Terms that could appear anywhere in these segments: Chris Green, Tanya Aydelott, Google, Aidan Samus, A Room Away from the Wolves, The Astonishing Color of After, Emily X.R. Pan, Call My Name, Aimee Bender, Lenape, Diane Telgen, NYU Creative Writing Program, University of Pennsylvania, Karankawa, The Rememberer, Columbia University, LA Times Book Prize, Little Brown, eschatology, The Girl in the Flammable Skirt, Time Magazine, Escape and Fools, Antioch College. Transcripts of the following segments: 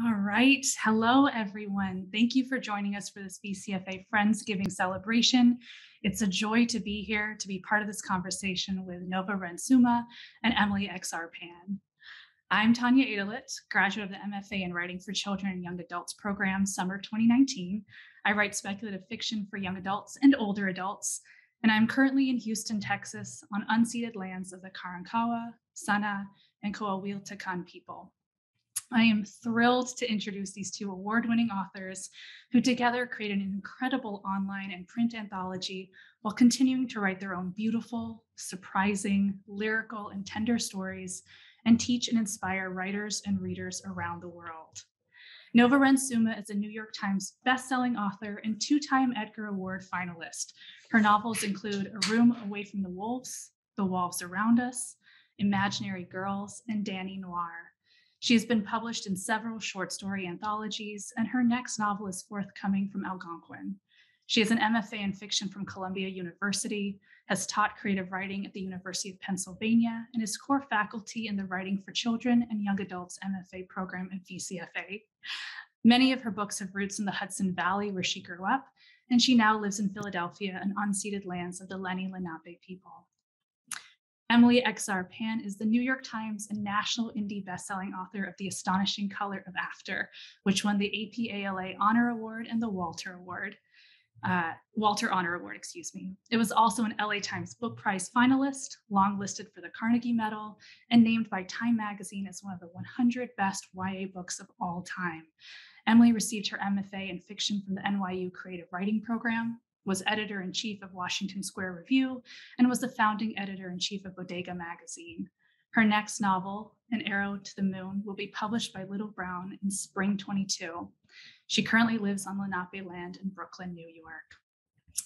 All right. Hello, everyone. Thank you for joining us for this BCFA Friendsgiving celebration. It's a joy to be here, to be part of this conversation with Nova Ren Suma and Emily X.R. Pan. I'm Tanya Aydelott, graduate of the MFA in Writing for Children and Young Adults program, summer 2019. I write speculative fiction for young adults and older adults, and I'm currently in Houston, Texas, on unceded lands of the Karankawa, Sana, and Coahuiltecan people. I am thrilled to introduce these two award-winning authors who together create an incredible online and print anthology while continuing to write their own beautiful, surprising, lyrical, and tender stories and teach and inspire writers and readers around the world. Nova Ren Suma is a New York Times bestselling author and two-time Edgar Award finalist. Her novels include A Room Away from the Wolves Around Us, Imaginary Girls, and Danny Noir. She has been published in several short story anthologies, and her next novel is forthcoming from Algonquin. She is an MFA in fiction from Columbia University, has taught creative writing at the University of Pennsylvania, and is core faculty in the Writing for Children and Young Adults MFA program at VCFA. Many of her books have roots in the Hudson Valley, where she grew up, and she now lives in Philadelphia and unceded lands of the Lenape people. Emily X.R. Pan is the New York Times and national indie bestselling author of The Astonishing Color of After, which won the APALA Honor Award and the Walter Honor Award. It was also an LA Times Book Prize finalist, longlisted for the Carnegie Medal, and named by Time Magazine as one of the 100 best YA books of all time. Emily received her MFA in fiction from the NYU Creative Writing Program, was editor-in-chief of Washington Square Review, and was the founding editor-in-chief of Bodega Magazine. Her next novel, An Arrow to the Moon, will be published by Little Brown in spring 22. She currently lives on Lenape land in Brooklyn, New York.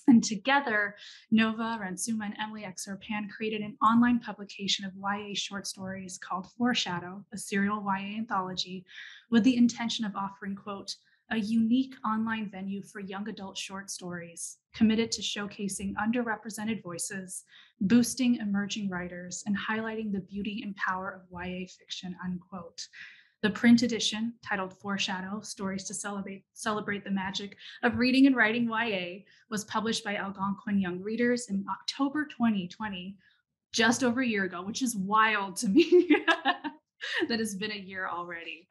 And together, Nova Ren Suma and Emily X.R. Pan created an online publication of YA short stories called Foreshadow, a serial YA anthology, with the intention of offering, quote, a unique online venue for young adult short stories committed to showcasing underrepresented voices, boosting emerging writers, and highlighting the beauty and power of YA fiction, unquote. The print edition, titled Foreshadow, Stories to Celebrate the Magic of Reading and Writing YA, was published by Algonquin Young Readers in October 2020, just over a year ago, which is wild to me. That has been a year already.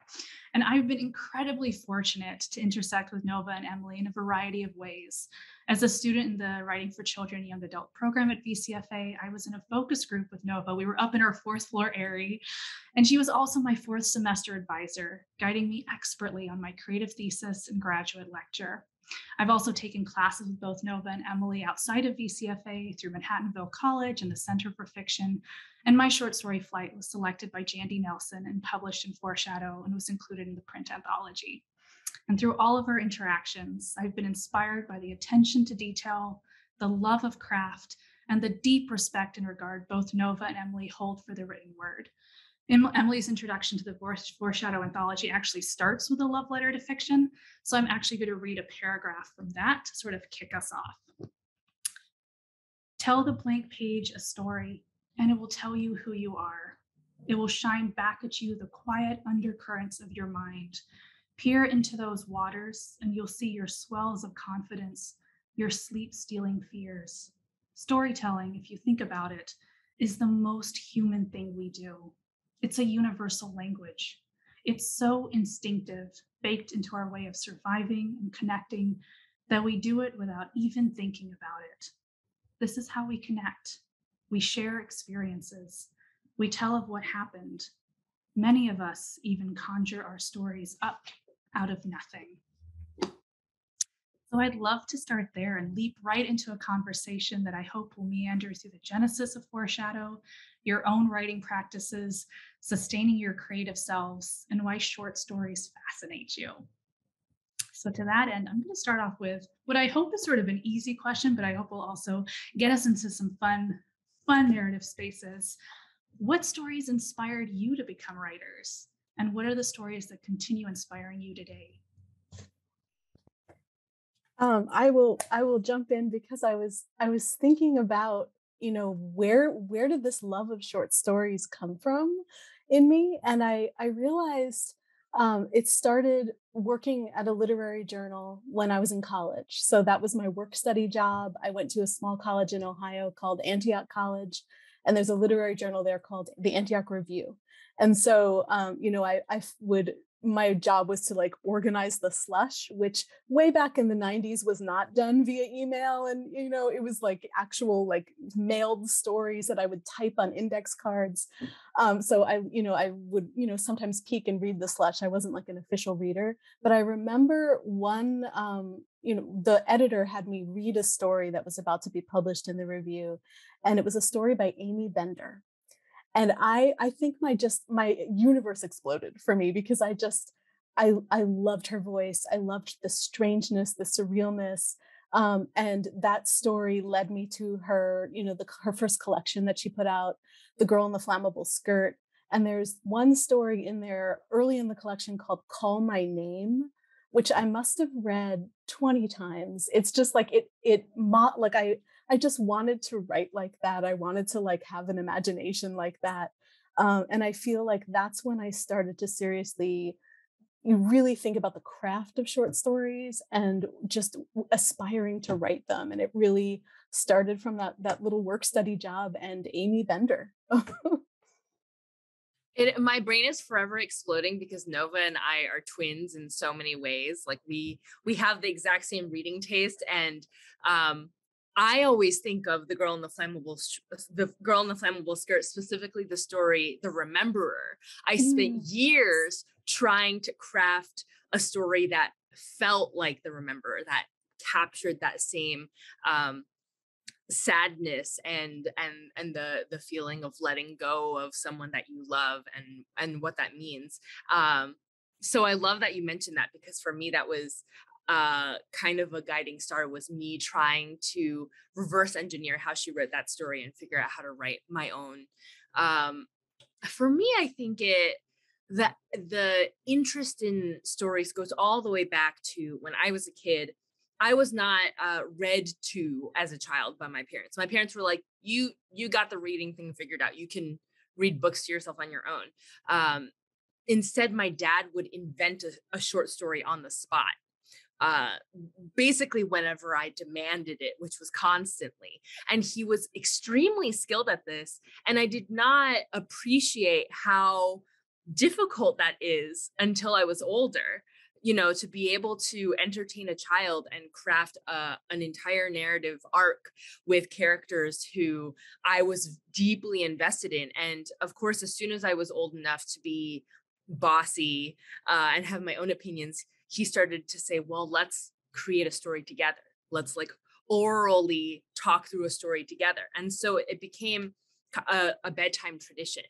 And I've been incredibly fortunate to intersect with Nova and Emily in a variety of ways. As a student in the Writing for Children and Young Adult program at VCFA, I was in a focus group with Nova. We were up in her fourth floor area, and she was also my fourth semester advisor, guiding me expertly on my creative thesis and graduate lecture. I've also taken classes with both Nova and Emily outside of VCFA through Manhattanville College and the Center for Fiction, and my short story Flight was selected by Jandy Nelson and published in Foreshadow and was included in the print anthology. And through all of our interactions, I've been inspired by the attention to detail, the love of craft, and the deep respect and regard both Nova and Emily hold for the written word. Emily's introduction to the Foreshadow anthology actually starts with a love letter to fiction, so I'm actually going to read a paragraph from that to sort of kick us off. Tell the blank page a story, and it will tell you who you are. It will shine back at you the quiet undercurrents of your mind. Peer into those waters, and you'll see your swells of confidence, your sleep-stealing fears. Storytelling, if you think about it, is the most human thing we do. It's a universal language. It's so instinctive, baked into our way of surviving and connecting, that we do it without even thinking about it. This is how we connect. We share experiences. We tell of what happened. Many of us even conjure our stories up out of nothing. So I'd love to start there and leap right into a conversation that I hope will meander through the genesis of Foreshadow, your own writing practices, sustaining your creative selves, and why short stories fascinate you. So to that end, I'm going to start off with what I hope is sort of an easy question, but I hope will also get us into some fun narrative spaces. What stories inspired you to become writers? And what are the stories that continue inspiring you today? I will jump in because I was thinking about, you know, where did this love of short stories come from in me? And I realized It started working at a literary journal when I was in college. So that was my work study job. I went to a small college in Ohio called Antioch College, and there's a literary journal there called the Antioch Review. And so, my job was to like organize the slush, which way back in the 90s was not done via email. And, you know, it was like actual like mailed stories that I would type on index cards. So I would sometimes peek and read the slush. I wasn't like an official reader, but I remember one, the editor had me read a story that was about to be published in the review. And it was a story by Aimee Bender. And I think my universe exploded for me because I loved her voice. I loved the strangeness, the surrealness. And that story led me to her, her first collection that she put out, The Girl in the Flammable Skirt. And there's one story in there early in the collection called Call My Name, which I must have read 20 times. It's just like I just wanted to write like that. I wanted to like have an imagination like that. And I feel like that's when I started to really think about the craft of short stories and just aspiring to write them. And it really started from that little work study job and Aimee Bender. My brain is forever exploding because Nova and I are twins in so many ways. Like we have the exact same reading taste, and I always think of the girl in the flammable skirt, specifically the story, The Rememberer. I spent years trying to craft a story that felt like The Rememberer, that captured that same sadness and the feeling of letting go of someone that you love and what that means. So I love that you mentioned that, because for me that was kind of a guiding star, was me trying to reverse engineer how she wrote that story and figure out how to write my own. For me, I think that the interest in stories goes all the way back to when I was a kid. I was not read to as a child by my parents. My parents were like, you got the reading thing figured out. You can read books to yourself on your own. Instead, my dad would invent a short story on the spot. Basically whenever I demanded it, which was constantly. And he was extremely skilled at this. And I did not appreciate how difficult that is until I was older, to be able to entertain a child and craft an entire narrative arc with characters who I was deeply invested in. And of course, as soon as I was old enough to be bossy and have my own opinions, he started to say, well, let's create a story together. Let's like orally talk through a story together. And so it became a bedtime tradition.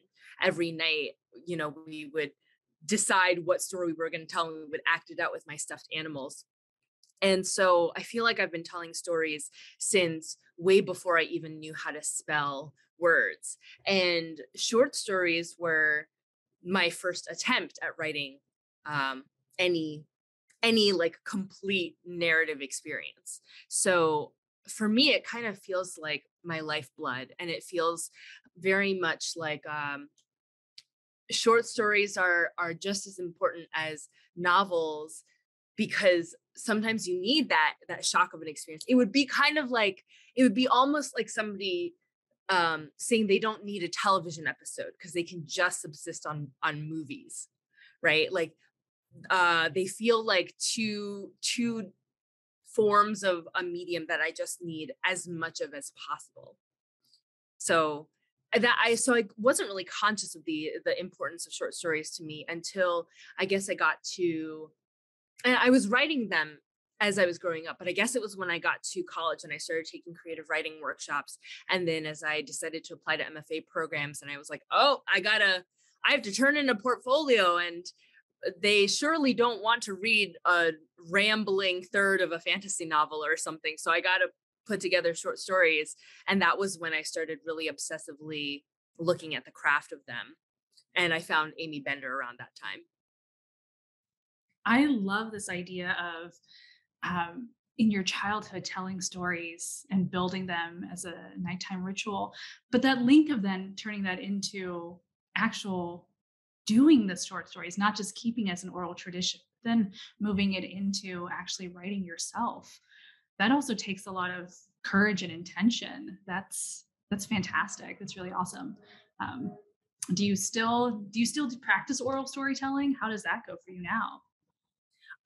Every night, we would decide what story we were going to tell, and we would act it out with my stuffed animals. And so I feel like I've been telling stories since way before I even knew how to spell words. And short stories were my first attempt at writing any like complete narrative experience. So for me, it kind of feels like my lifeblood, and it feels very much like short stories are just as important as novels, because sometimes you need that shock of an experience. It would be almost like somebody saying they don't need a television episode because they can just subsist on movies, right? Like, they feel like two forms of a medium that I just need as much of as possible. So I wasn't really conscious of the importance of short stories to me until I guess I got to, and I was writing them as I was growing up, but I guess it was when I got to college and I started taking creative writing workshops. And then as I decided to apply to MFA programs, and I was like, oh, I have to turn in a portfolio, and they surely don't want to read a rambling third of a fantasy novel or something. So I got to put together short stories. And that was when I started really obsessively looking at the craft of them. And I found Aimee Bender around that time. I love this idea of in your childhood telling stories and building them as a nighttime ritual, but that link of then turning that into actual doing the short stories, not just keeping as an oral tradition, but then moving it into actually writing yourself. That also takes a lot of courage and intention. That's fantastic. That's really awesome. Do you still practice oral storytelling? How does that go for you now?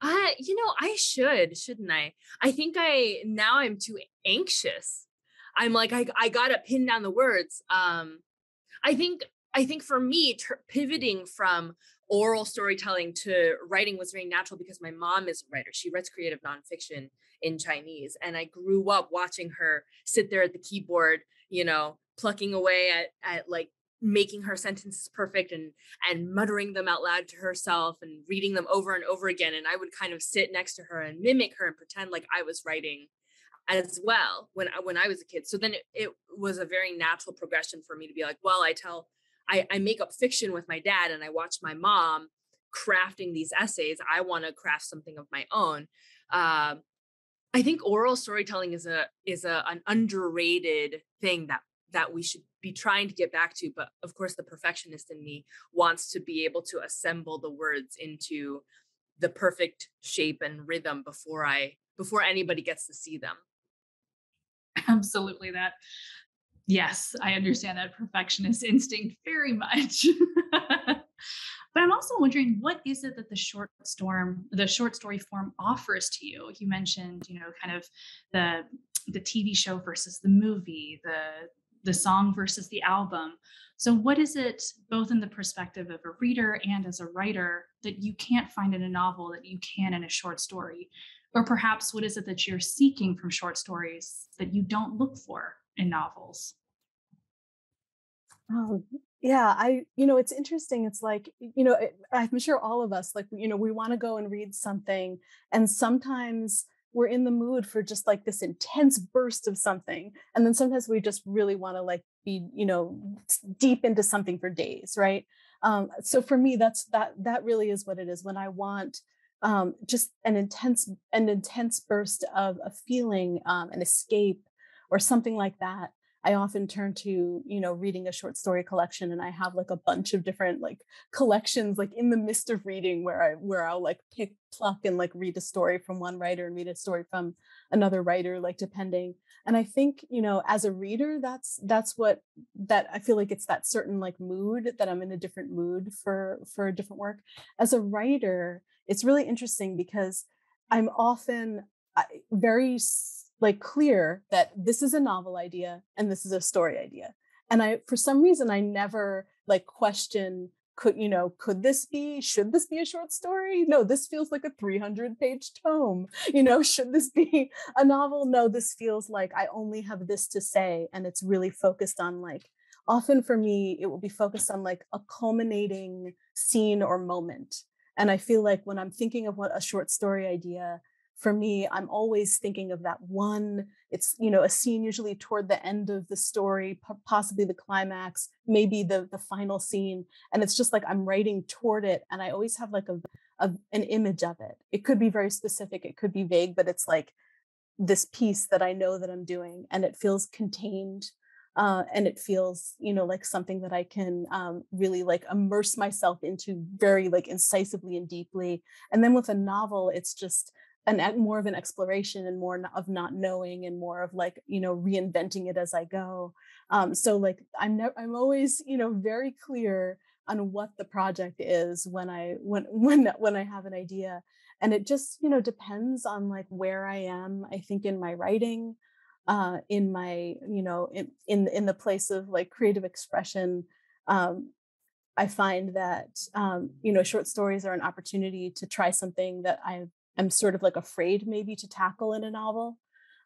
I should, shouldn't I? I think now I'm too anxious. I'm like, I gotta pin down the words. I think for me, pivoting from oral storytelling to writing was very natural because my mom is a writer. She writes creative nonfiction in Chinese. And I grew up watching her sit there at the keyboard, plucking away at like making her sentences perfect and muttering them out loud to herself and reading them over and over again. And I would kind of sit next to her and mimic her and pretend like I was writing as well when I was a kid. So then it was a very natural progression for me to be like, well, I make up fiction with my dad and I watch my mom crafting these essays. I want to craft something of my own. I think oral storytelling is an underrated thing that we should be trying to get back to. But of course, the perfectionist in me wants to be able to assemble the words into the perfect shape and rhythm before anybody gets to see them. Absolutely. Yes, I understand that perfectionist instinct very much. But I'm also wondering, what is it that the short story form offers to you? You mentioned, kind of the TV show versus the movie, the song versus the album. So what is it, both in the perspective of a reader and as a writer, that you can't find in a novel that you can in a short story? Or perhaps what is it that you're seeking from short stories that you don't look for in novels? Yeah, it's interesting. It's like, I'm sure all of us, like, we want to go and read something, and sometimes we're in the mood for just like this intense burst of something. And then sometimes we just really want to like be, deep into something for days, right? So for me, that really is what it is. When I want just an intense burst of a feeling, an escape or something like that, I often turn to, reading a short story collection. And I have like a bunch of different like collections, like in the midst of reading, where I'll like pluck and like read a story from one writer and read a story from another writer, like depending. And I think, as a reader, that's what I feel like it's that certain like mood that I'm in a different mood for different work. As a writer, it's really interesting because I'm often very like clear that this is a novel idea and this is a story idea. And for some reason I never like question, should this be a short story? No, this feels like a 300-page tome. Should this be a novel? No, this feels like I only have this to say. And it's really focused on like, often for me, it will be focused on like a culminating scene or moment. And I feel like when I'm thinking of what a short story idea, for me, I'm always thinking of that one, it's, a scene usually toward the end of the story, possibly the climax, maybe the final scene. And it's just like, I'm writing toward it. And I always have like an image of it. It could be very specific, it could be vague, but it's like this piece that I know that I'm doing, and it feels contained. And it feels, like something that I can really like immerse myself into very like incisively and deeply. And then with a novel, it's just more of an exploration and more of not knowing and more of like, reinventing it as I go. So like, I'm always, very clear on what the project is when I have an idea. And it just, depends on like where I am, I think, in my writing, in my, in the place of like creative expression. I find that, short stories are an opportunity to try something that I'm sort of like afraid maybe to tackle in a novel,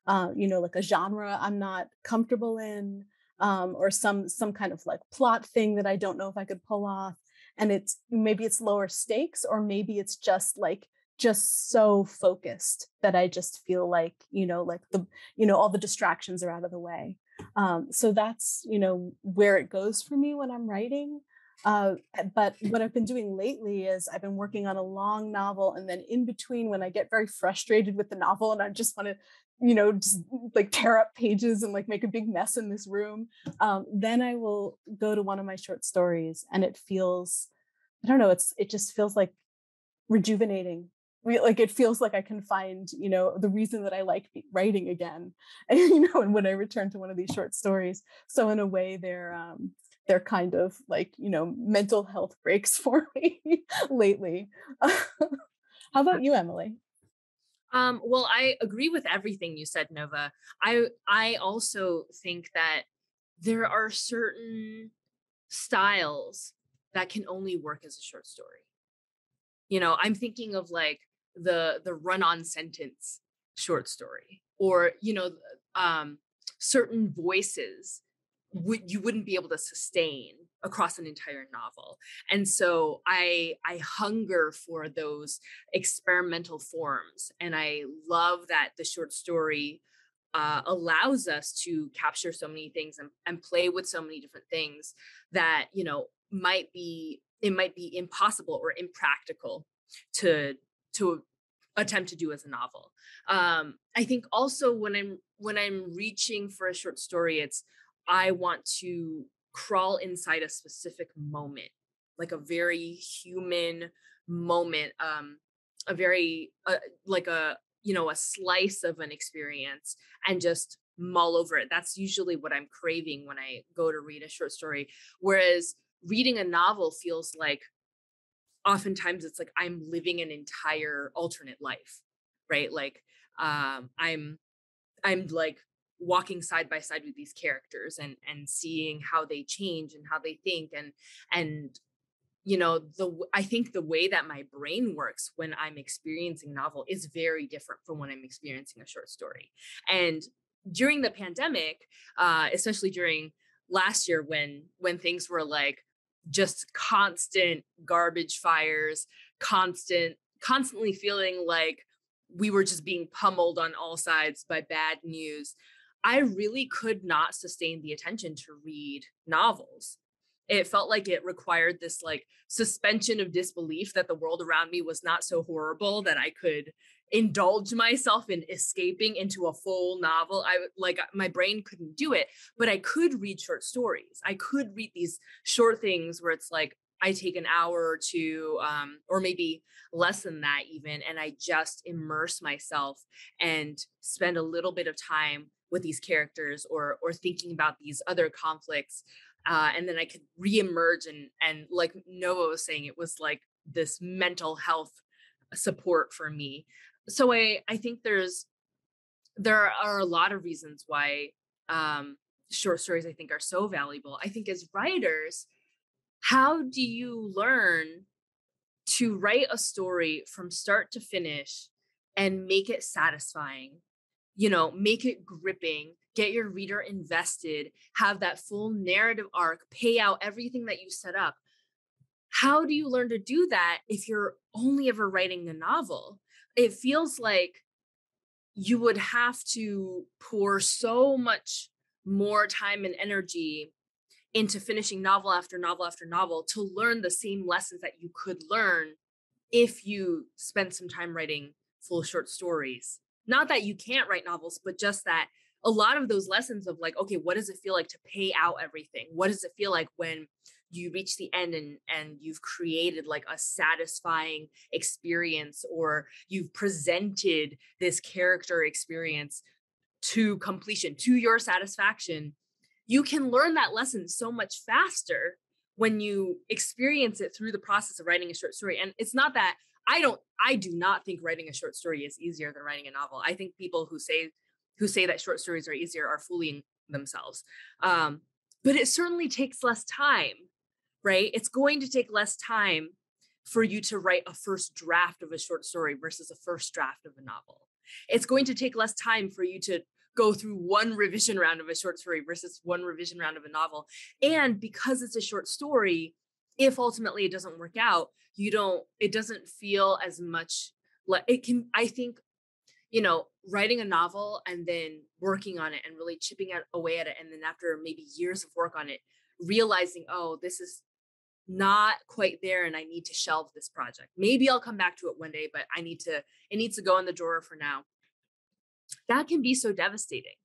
like a genre I'm not comfortable in, or some kind of like plot thing that I don't know if I could pull off. And maybe it's lower stakes, or maybe it's just like, just so focused that I just feel like, like the, all the distractions are out of the way. So that's, where it goes for me when I'm writing. But what I've been doing lately is I've been working on a long novel, and then in between, when I get very frustrated with the novel and I just want to, just like tear up pages and like make a big mess in this room, then I will go to one of my short stories, and it feels I don't know, it just feels like rejuvenating. Like it feels like I can find, you know, the reason that I like writing again, and, you know, and when I return to one of these short stories. So in a way, they're kind of like, you know, mental health breaks for me lately. How about you, Emily? Well, I agree with everything you said, Nova. I also think that there are certain styles that can only work as a short story. You know, I'm thinking of like the run-on sentence short story, or, you know, certain voices you wouldn't be able to sustain across an entire novel. And so I hunger for those experimental forms. And I love that the short story allows us to capture so many things and play with so many different things that, you know, might be impossible or impractical to attempt to do as a novel. I think also when I'm reaching for a short story, I want to crawl inside a specific moment, like a very human moment, a slice of an experience, and just mull over it. That's usually what I'm craving when I go to read a short story. Whereas reading a novel feels like, oftentimes it's like I'm living an entire alternate life, right? Like I'm like walking side by side with these characters and seeing how they change and how they think and you know, I think the way that my brain works when I'm experiencing novel is very different from when I'm experiencing a short story. And during the pandemic, especially during last year when things were like just constant garbage fires, constantly feeling like we were just being pummeled on all sides by bad news, I really could not sustain the attention to read novels. It felt like it required this like suspension of disbelief that the world around me was not so horrible that I could indulge myself in escaping into a full novel. My brain couldn't do it, but I could read short stories. I could read these short things where it's like, I take an hour or two, or maybe less than that even, and I just immerse myself and spend a little bit of time with these characters or thinking about these other conflicts. And then I could reemerge and like Nova was saying, it was like this mental health support for me. So I think there are a lot of reasons why short stories, I think, are so valuable. I think as writers, how do you learn to write a story from start to finish and make it satisfying, you know, make it gripping, get your reader invested, have that full narrative arc, pay out everything that you set up? How do you learn to do that if you're only ever writing a novel? It feels like you would have to pour so much more time and energy into finishing novel after novel after novel to learn the same lessons that you could learn if you spent some time writing full short stories. Not that you can't write novels, but just that a lot of those lessons of like, okay, what does it feel like to pay out everything? What does it feel like when you reach the end and you've created like a satisfying experience, or you've presented this character experience to completion, to your satisfaction? You can learn that lesson so much faster when you experience it through the process of writing a short story. And it's not that I do not think writing a short story is easier than writing a novel. I think people who say that short stories are easier are fooling themselves. But it certainly takes less time, right? It's going to take less time for you to write a first draft of a short story versus a first draft of a novel. It's going to take less time for you to go through one revision round of a short story versus one revision round of a novel. And because it's a short story, if ultimately it doesn't work out, it doesn't feel as much like it can. I think, you know, writing a novel and then working on it and really chipping away at it, and then after maybe years of work on it, realizing, oh, this is not quite there and I need to shelve this project. Maybe I'll come back to it one day, but it needs to go in the drawer for now. That can be so devastating.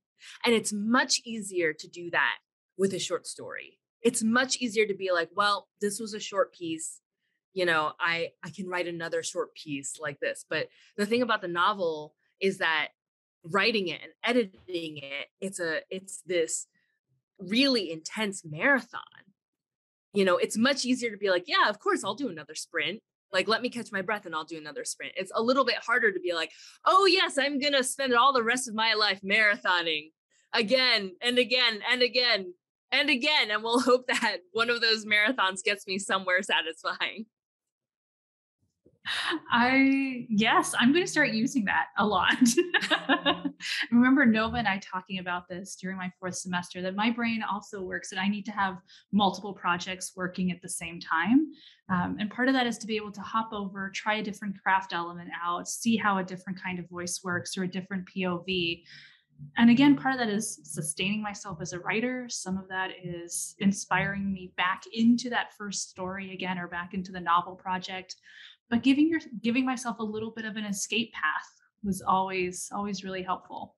And it's much easier to do that with a short story. It's much easier to be like, well, this was a short piece. you know, I can write another short piece like this. But the thing about the novel is that writing it and editing it, it's this really intense marathon. You know, it's much easier to be like, yeah, of course, I'll do another sprint. Like, let me catch my breath and I'll do another sprint. It's a little bit harder to be like, oh, yes, I'm going to spend all the rest of my life marathoning again and again and again and again. And we'll hope that one of those marathons gets me somewhere satisfying. Yes, I'm going to start using that a lot. I remember Nova and I talking about this during my fourth semester, that my brain also works and I need to have multiple projects working at the same time. And part of that is to be able to hop over, try a different craft element out, see how a different kind of voice works or a different POV. And again, part of that is sustaining myself as a writer. Some of that is inspiring me back into that first story again, or back into the novel project. But giving myself a little bit of an escape path was always really helpful.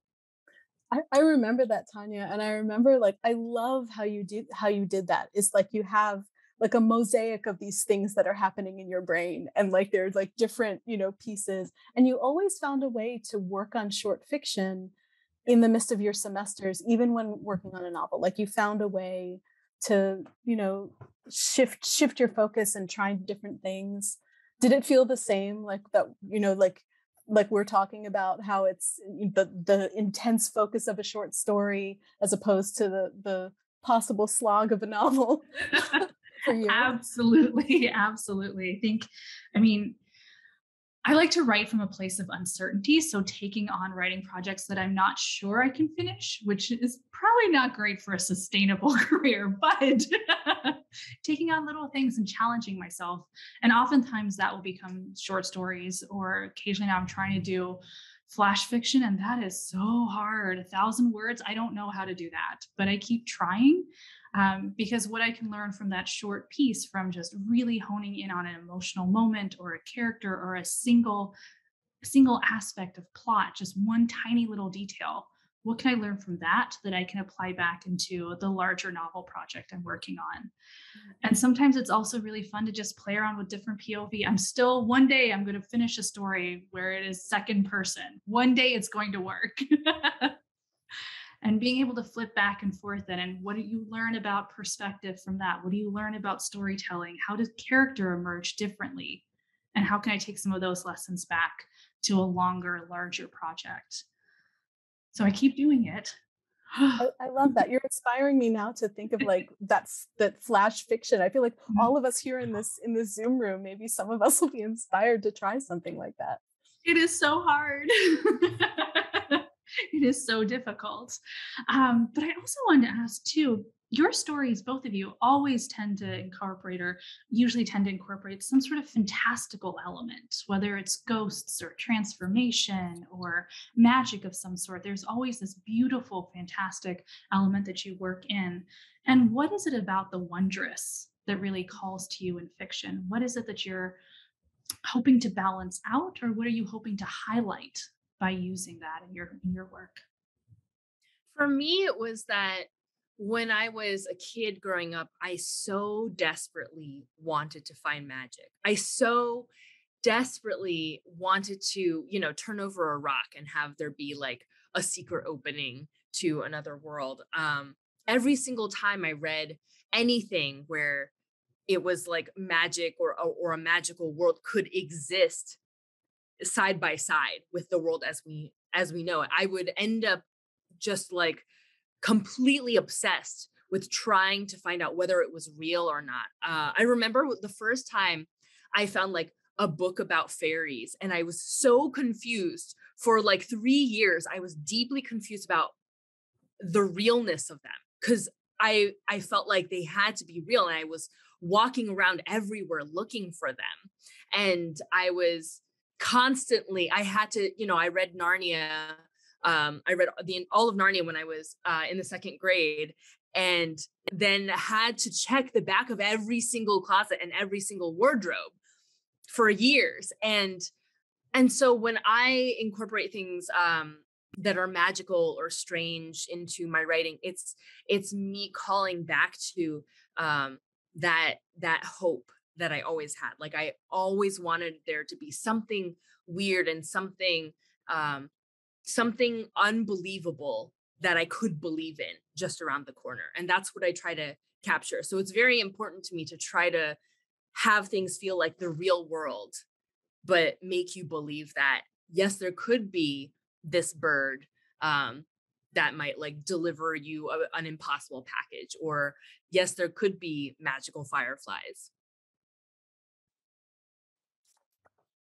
I remember that, Tanya, and I remember, like, I love how you did that. It's like you have like a mosaic of these things that are happening in your brain, and like they're like different, you know, pieces. And you always found a way to work on short fiction in the midst of your semesters, even when working on a novel. Like you found a way to, you know, shift your focus and try different things. Did it feel the same, like that, you know, like we're talking about how it's the intense focus of a short story as opposed to the possible slog of a novel for you? Absolutely. Absolutely. I like to write from a place of uncertainty. So taking on writing projects that I'm not sure I can finish, which is probably not great for a sustainable career, but taking on little things and challenging myself. And oftentimes that will become short stories, or occasionally now I'm trying to do flash fiction. And that is so hard. 1,000 words. I don't know how to do that, but I keep trying. Because what I can learn from that short piece, from just really honing in on an emotional moment or a character or a single aspect of plot, just one tiny little detail, what can I learn from that I can apply back into the larger novel project I'm working on? Mm-hmm. And sometimes it's also really fun to just play around with different POV. One day I'm going to finish a story where it is second person. One day it's going to work. And being able to flip back and forth then, and what do you learn about perspective from that? What do you learn about storytelling? How does character emerge differently? And how can I take some of those lessons back to a longer, larger project? So I keep doing it. I love that. You're inspiring me now to think of like that flash fiction. I feel like all of us here in this Zoom room, maybe some of us will be inspired to try something like that. It is so hard. It is so difficult. But I also wanted to ask too, your stories, both of you, always tend to incorporate or usually tend to incorporate some sort of fantastical element, whether it's ghosts or transformation or magic of some sort. There's always this beautiful, fantastic element that you work in. And what is it about the wondrous that really calls to you in fiction? What is it that you're hoping to balance out, or what are you hoping to highlight by using that in your work? For me, it was that when I was a kid growing up, I so desperately wanted to find magic. I so desperately wanted to, you know, turn over a rock and have there be like a secret opening to another world. Every single time I read anything where it was like magic or a magical world could exist side by side with the world as we know it, I would end up just like completely obsessed with trying to find out whether it was real or not. I remember the first time I found like a book about fairies, and I was so confused for like 3 years. I was deeply confused about the realness of them because I felt like they had to be real, and I was walking around everywhere looking for them, and I was constantly, I had to, you know, I read Narnia. I read all of Narnia when I was in the second grade, and then had to check the back of every single closet and every single wardrobe for years. And so when I incorporate things that are magical or strange into my writing, it's me calling back to that hope that I always had. Like, I always wanted there to be something weird and something unbelievable that I could believe in just around the corner. And that's what I try to capture. So it's very important to me to try to have things feel like the real world, but make you believe that, yes, there could be this bird that might like deliver you an impossible package, or yes, there could be magical fireflies.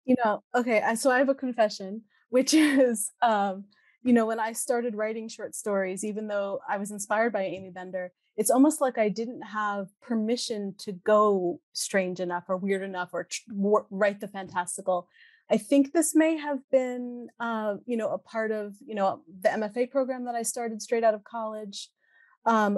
You know, okay, so I have a confession, which is, you know, when I started writing short stories, even though I was inspired by Aimee Bender, it's almost like I didn't have permission to go strange enough or weird enough or write the fantastical. I think this may have been, you know, a part of, you know, the MFA program that I started straight out of college,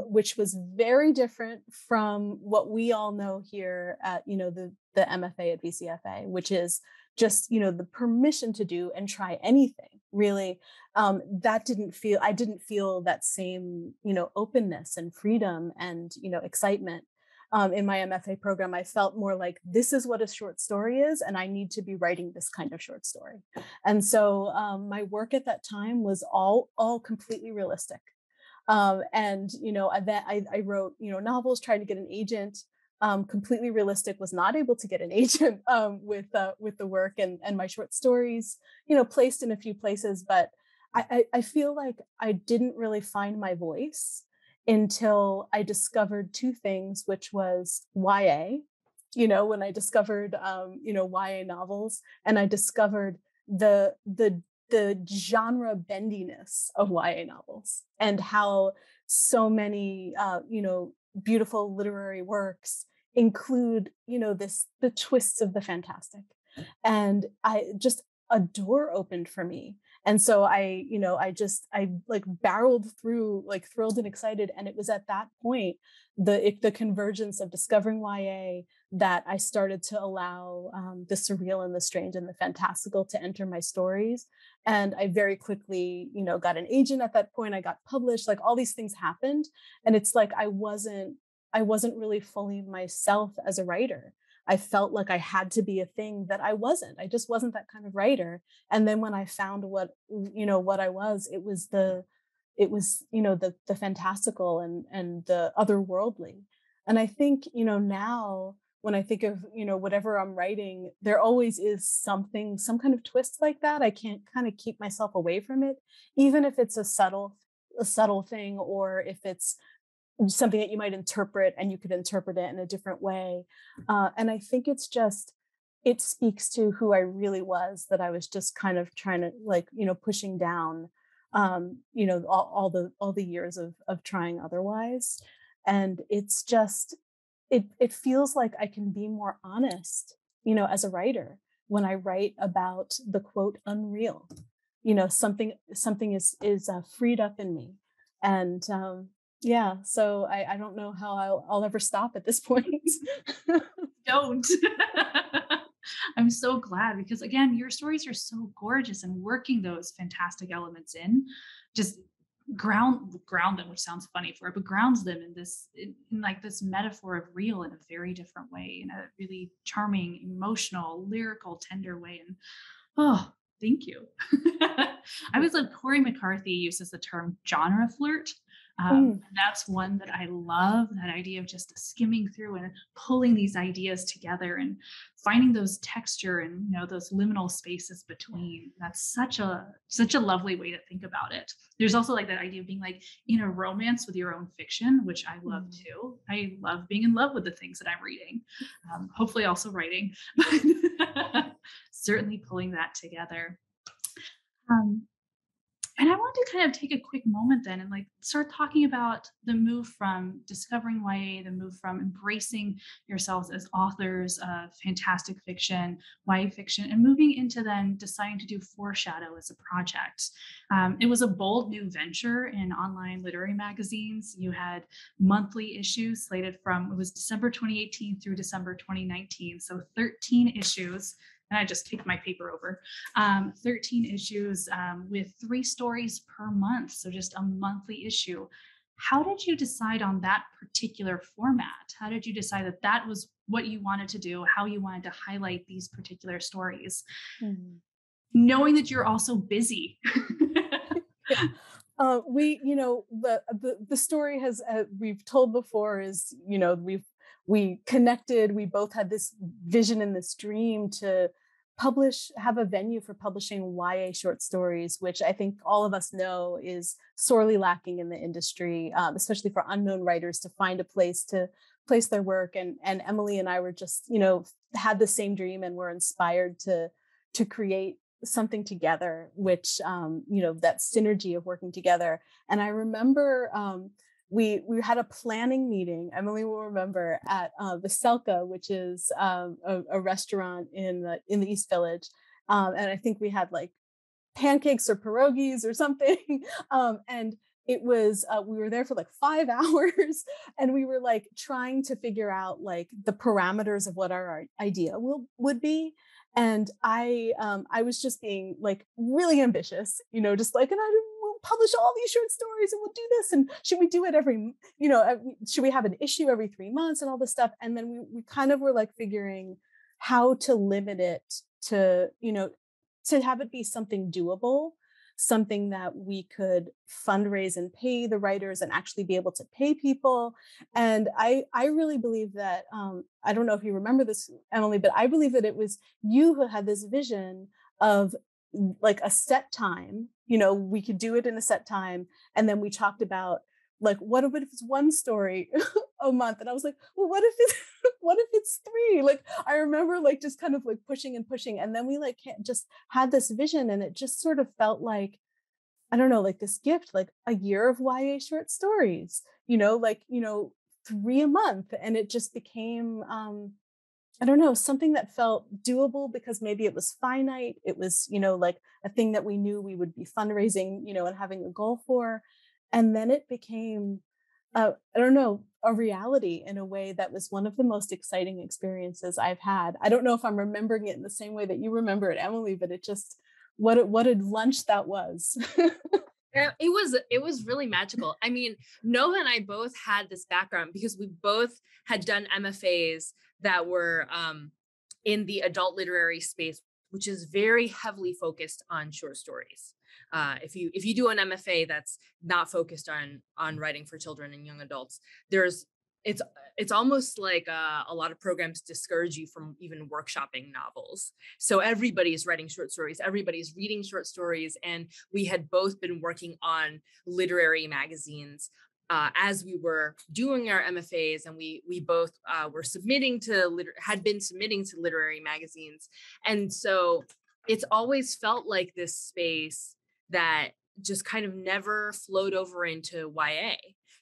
which was very different from what we all know here at, you know, the MFA at VCFA, which is just, you know, the permission to do and try anything, really. I didn't feel that same, you know, openness and freedom and, you know, excitement. In my MFA program, I felt more like, this is what a short story is, and I need to be writing this kind of short story. And so my work at that time was all completely realistic. And, you know, I wrote, you know, novels, tried to get an agent, completely realistic, was not able to get an agent with the work, and my short stories, you know, placed in a few places, but I feel like I didn't really find my voice until I discovered two things, which was YA, you know, when I discovered, you know, YA novels, and I discovered the genre bendiness of YA novels and how so many, you know, beautiful literary works include, you know, the twists of the fantastic. And a door opened for me. And so I like barreled through, like, thrilled and excited. And it was at that point, the convergence of discovering YA, that I started to allow the surreal and the strange and the fantastical to enter my stories. And I very quickly, you know, got an agent at that point. I got published, like, all these things happened. And it's like, I wasn't really fully myself as a writer. I felt like I had to be a thing that I wasn't. I just wasn't that kind of writer. And then when I found what, you know, what I was, it was, you know, the fantastical and the otherworldly. And I think, you know, now when I think of, you know, whatever I'm writing, there always is something, some kind of twist like that. I can't kind of keep myself away from it, even if it's a subtle thing, or if it's something that you might interpret and you could interpret it in a different way. And I think it speaks to who I really was, that I was just kind of trying to, like, you know, pushing down, you know, all the years of trying otherwise. And it's just, it feels like I can be more honest, you know, as a writer, when I write about the quote unreal, you know, something is freed up in me. And, yeah. So I don't know how I'll ever stop at this point. Don't. I'm so glad, because again, your stories are so gorgeous, and working those fantastic elements in just ground them, which sounds funny for it, but grounds them in this, in like this metaphor of real in a very different way, in a really charming, emotional, lyrical, tender way. And oh, thank you. I was like, Corey McCarthy uses the term genre flirt. That's one that I love, that idea of just skimming through and pulling these ideas together and finding those texture and, you know, those liminal spaces between. That's such a lovely way to think about it. There's also like that idea of being like in a romance with your own fiction, which I love too. I love being in love with the things that I'm reading, hopefully also writing, but certainly pulling that together. And I want to kind of take a quick moment then and like start talking about the move from discovering YA, the move from embracing yourselves as authors of fantastic fiction, YA fiction, and moving into then deciding to do Foreshadow as a project. It was a bold new venture in online literary magazines. You had monthly issues slated from, it was December 2018 through December 2019. So 13 issues. And I just kicked my paper over, 13 issues with 3 stories per month. So just a monthly issue. How did you decide on that particular format? How did you decide that that was what you wanted to do, how you wanted to highlight these particular stories, mm-hmm. knowing that you're also busy. Yeah. The story has, we've told before is, you know, we connected, we both had this vision and this dream to publish, have a venue for publishing YA short stories, which I think all of us know is sorely lacking in the industry, especially for unknown writers to find a place to place their work. And Emily and I were just, you know, had the same dream and were inspired to create something together, which, you know, that synergy of working together. And I remember we had a planning meeting, Emily will remember, at the Selka, which is a restaurant in the East Village. And I think we had like pancakes or pierogies or something. And it was, we were there for like 5 hours and we were like trying to figure out like the parameters of what our idea would be. And I was just being like really ambitious, you know, just like, and we'll publish all these short stories and we'll do this. And should we do it every, you know, should we have an issue every 3 months and all this stuff? And then we kind of were like figuring how to limit it to, you know, to have it be something doable, something that we could fundraise and pay the writers and actually be able to pay people. And I really believe that, I don't know if you remember this, Emily, but I believe that it was you who had this vision of like a set time, you know, we could do it in a set time. And then we talked about like, what if it's one story a month? And I was like, well, what if it's three? Like, I remember like, just kind of like pushing. And then we like, just had this vision and it just sort of felt like, I don't know, like this gift, like a year of YA short stories, you know, like, you know, 3 a month. And it just became, I don't know, something that felt doable because maybe it was finite. It was, you know, like a thing that we knew we would be fundraising, you know, and having a goal for. And then it became, I don't know, a reality in a way that was one of the most exciting experiences I've had. I don't know if I'm remembering it in the same way that you remember it, Emily, but it just, what a lunch that was. It was really magical. I mean, Nova and I both had this background because we both had done MFAs that were in the adult literary space, which is very heavily focused on short stories. If you do an MFA that's not focused on writing for children and young adults, it's almost like a lot of programs discourage you from even workshopping novels. So everybody's writing short stories, everybody's reading short stories, and we had both been working on literary magazines as we were doing our MFAs, and we both were had been submitting to literary magazines, and so it's always felt like this space that just kind of never flowed over into YA.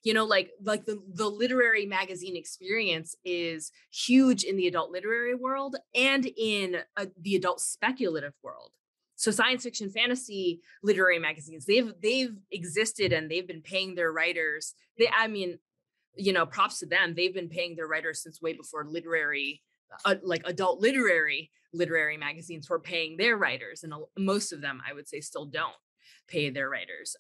You know, like the literary magazine experience is huge in the adult literary world and in the adult speculative world. So science fiction, fantasy, literary magazines, they've existed and they've been paying their writers. Props to them. They've been paying their writers since way before literary, like adult literary magazines were paying their writers. And most of them, I would say, still don't pay their writers.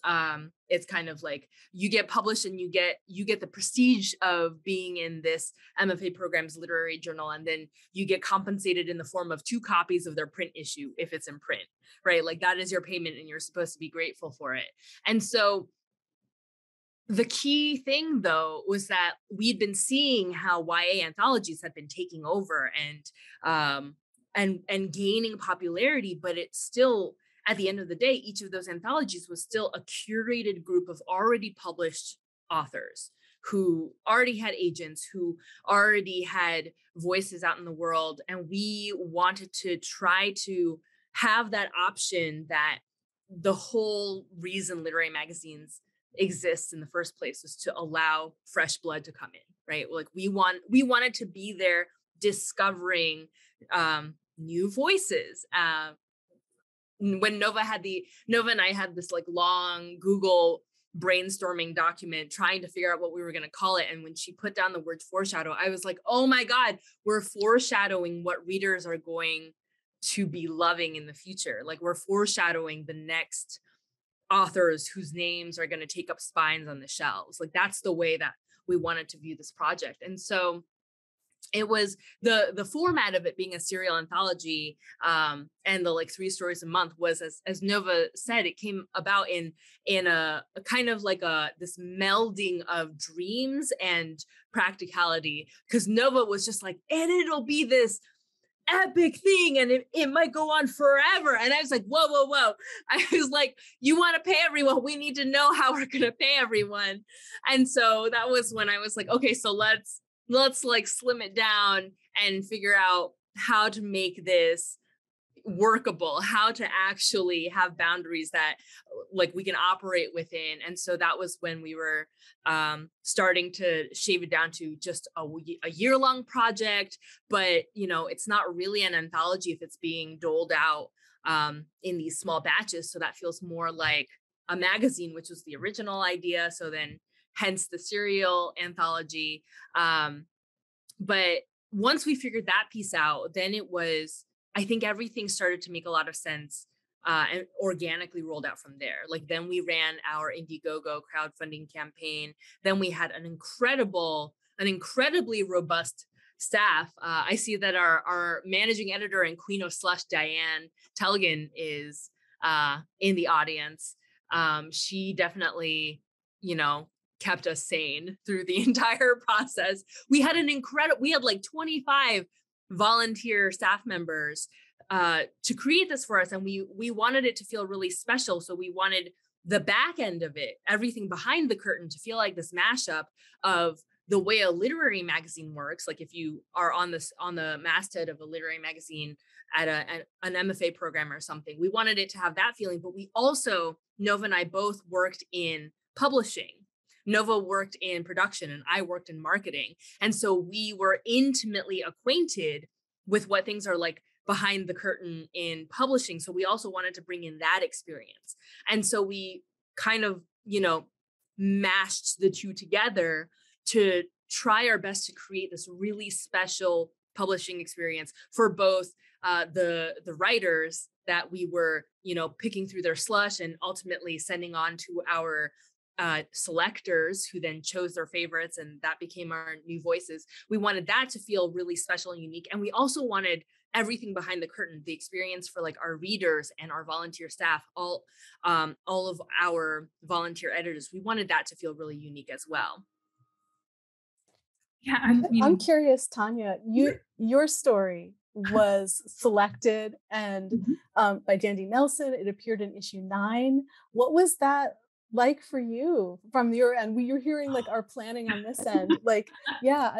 It's kind of like you get published and you get the prestige of being in this MFA program's literary journal, and then you get compensated in the form of 2 copies of their print issue if it's in print, right? Like that is your payment and you're supposed to be grateful for it. And so the key thing, though, was that we'd been seeing how YA anthologies had been taking over and gaining popularity, but it's still, at the end of the day, each of those anthologies was still a curated group of already published authors who already had agents, who already had voices out in the world. And we wanted to try to have that option that the whole reason literary magazines exist in the first place was to allow fresh blood to come in, right? Like we wanted to be there discovering new voices. When Nova and I had this like long Google brainstorming document trying to figure out what we were going to call it. And when she put down the word foreshadow, I was like, oh my God, we're foreshadowing what readers are going to be loving in the future. Like we're foreshadowing the next authors whose names are going to take up spines on the shelves. Like that's the way that we wanted to view this project. And so it was the format of it being a serial anthology, and the like 3 stories a month was, as Nova said, it came about in a kind of like this melding of dreams and practicality, because Nova was just like, and it'll be this epic thing, and it might go on forever. And I was like, whoa. I was like, you want to pay everyone? We need to know how we're going to pay everyone. And so that was when I was like, okay, so let's like slim it down and figure out how to make this workable, how to actually have boundaries that like we can operate within. And so that was when we were starting to shave it down to just a year-long project, but you know, it's not really an anthology if it's being doled out in these small batches. So that feels more like a magazine, which was the original idea. So then hence the serial anthology. But once we figured that piece out, then it was, I think everything started to make a lot of sense and organically rolled out from there. Like then we ran our Indiegogo crowdfunding campaign. Then we had an incredibly robust staff. I see that our managing editor and Queen of Slush, Diane Telgen, is in the audience. She definitely, you know, kept us sane through the entire process. We had like 25 volunteer staff members to create this for us. And we wanted it to feel really special. So we wanted the back end of it, everything behind the curtain, to feel like this mashup of the way a literary magazine works. Like if you are on the masthead of a literary magazine at an MFA program or something, we wanted it to have that feeling. But we also, Nova and I both worked in publishing. Nova worked in production and I worked in marketing. And so we were intimately acquainted with what things are like behind the curtain in publishing. So we also wanted to bring in that experience. And so we kind of, you know, mashed the two together to try our best to create this really special publishing experience for both the writers that we were, you know, picking through their slush and ultimately sending on to our selectors, who then chose their favorites, and that became our new voices. We wanted that to feel really special and unique. And we also wanted everything behind the curtain, the experience for like our readers and our volunteer staff, all of our volunteer editors. We wanted that to feel really unique as well. Yeah, I mean, I'm curious, Tanya, your story was selected and by Jandy Nelson. It appeared in issue 9. What was that like for you from your end? You're hearing like our planning on this end, like, yeah.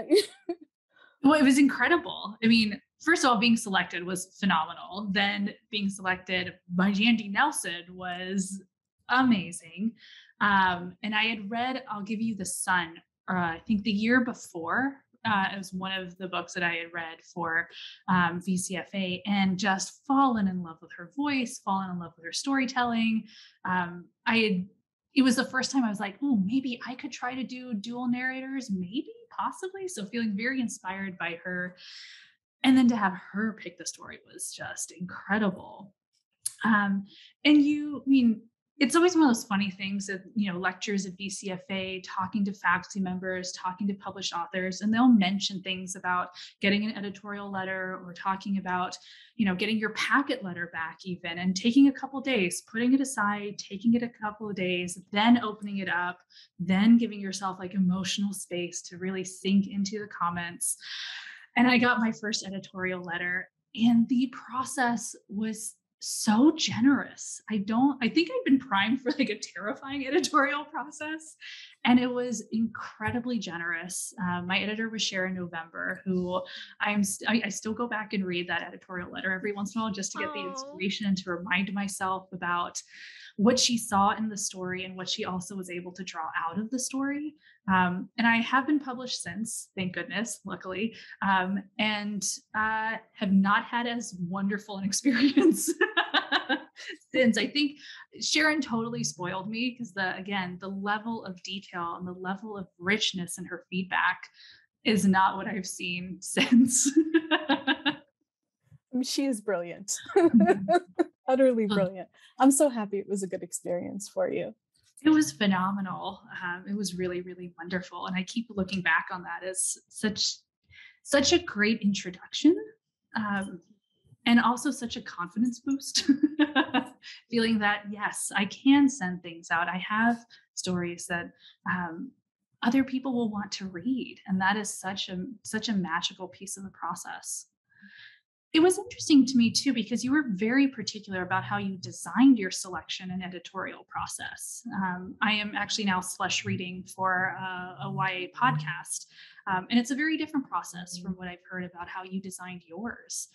Well, it was incredible. I mean, first of all, being selected was phenomenal. Then being selected by Jandy Nelson was amazing. And I had read I'll Give You the Sun, I think the year before. It was one of the books that I had read for VCFA, and just fallen in love with her voice, fallen in love with her storytelling. It was the first time I was like, oh, maybe I could try to do dual narrators, maybe, possibly. So feeling very inspired by her. And then to have her pick the story was just incredible. It's always one of those funny things that, you know, lectures at VCFA, talking to faculty members, talking to published authors, and they'll mention things about getting an editorial letter or talking about, you know, getting your packet letter back even, and taking a couple of days, putting it aside, taking it a couple of days, then opening it up, then giving yourself like emotional space to really sink into the comments. And I got my first editorial letter, and the process was so generous. I think I'd been primed for like a terrifying editorial process, and it was incredibly generous. My editor was Sharon November, who I still go back and read that editorial letter every once in a while just to get the inspiration and to remind myself about what she saw in the story and what she also was able to draw out of the story. And I have been published since, thank goodness, luckily, and have not had as wonderful an experience since. I think Sharon totally spoiled me, because the level of detail and the level of richness in her feedback is not what I've seen since. She is brilliant. Utterly brilliant. I'm so happy it was a good experience for you. It was phenomenal. It was really, really wonderful. And I keep looking back on that as such such a great introduction, and also such a confidence boost, feeling that, yes, I can send things out. I have stories that other people will want to read. And that is such a magical piece of the process. It was interesting to me, too, because you were very particular about how you designed your selection and editorial process. I am actually now slush reading for a YA podcast, and it's a very different process from what I've heard about how you designed yours.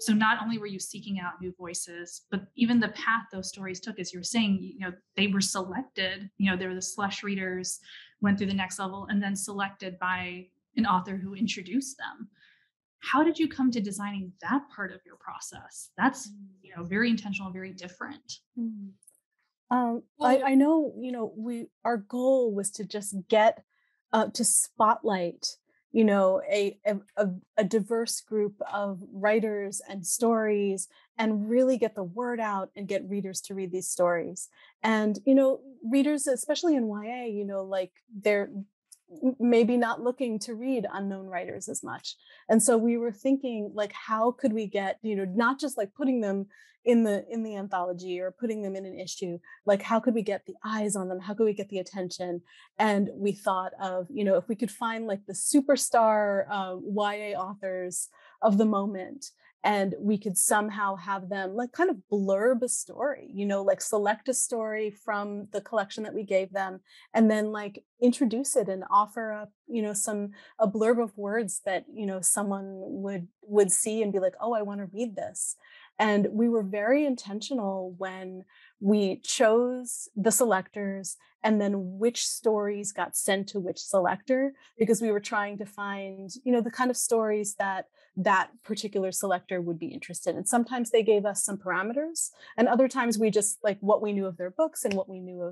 So not only were you seeking out new voices, but even the path those stories took, as you were saying, they were selected, they were the slush readers, went through the next level, and then selected by an author who introduced them. How did you come to designing that part of your process? That's, very intentional, very different. I know, our goal was to just get to spotlight a diverse group of writers and stories, and really get the word out and get readers to read these stories. And, readers, especially in YA, they're maybe not looking to read unknown writers as much. And so we were thinking, how could we get, not just putting them in the anthology or putting them in an issue, how could we get the eyes on them? How could we get the attention? And we thought of, if we could find the superstar YA authors of the moment, and we could somehow have them kind of blurb a story, select a story from the collection that we gave them, and then introduce it and offer up, a blurb of words that, someone would see and be like, oh, I want to read this. And we were very intentional when we chose the selectors and then which stories got sent to which selector, because we were trying to find, the kind of stories that particular selector would be interested in. Sometimes they gave us some parameters, and other times we just what we knew of their books and what we knew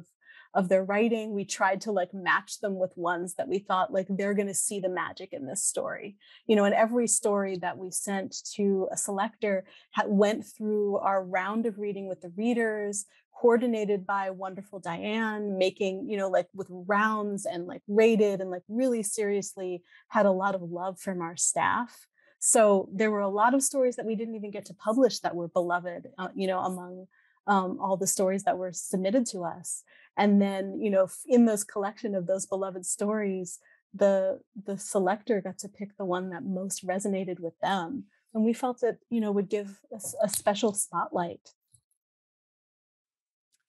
of their writing. We tried to match them with ones that we thought they're going to see the magic in this story, and every story that we sent to a selector went through our round of reading with the readers, coordinated by wonderful Diane, making, with rounds and rated, and really seriously had a lot of love from our staff. So there were a lot of stories that we didn't even get to publish that were beloved, among all the stories that were submitted to us. And then, in those collection of those beloved stories, the selector got to pick the one that most resonated with them. And we felt it, would give us a special spotlight.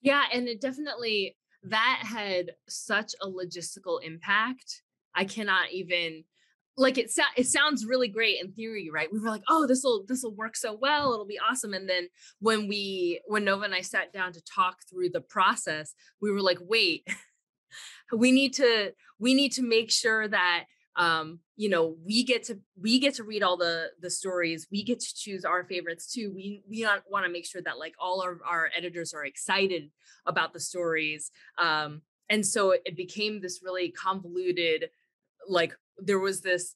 Yeah, and it definitely, that had such a logistical impact. I cannot even, it sounds really great in theory, right? We were oh, this will work so well. It'll be awesome. And then when Nova and I sat down to talk through the process, we were wait, we need to make sure that, we get to read all the stories. We get to choose our favorites too. We want to make sure that all of our editors are excited about the stories. And so it became this really convoluted, there was this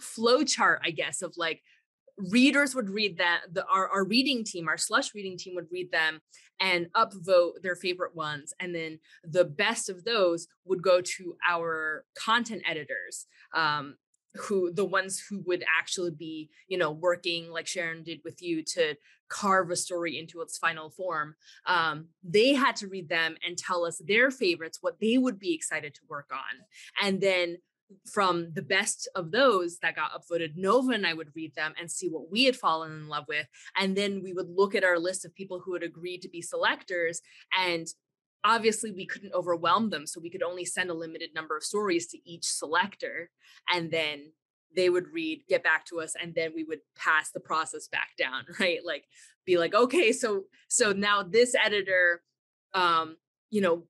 flow chart, I guess, of readers would read that, our reading team, our slush reading team would read them and upvote their favorite ones. And then the best of those would go to our content editors, the ones who would actually be, working like Sharon did with you to carve a story into its final form. They had to read them and tell us their favorites, what they would be excited to work on. And then from the best of those that got upvoted, Nova and I would read them and see what we had fallen in love with. And then we would look at our list of people who had agreed to be selectors, and obviously, we couldn't overwhelm them, so we could only send a limited number of stories to each selector, and then they would read, get back to us, and then we would pass the process back down, right? Be okay, so now this editor,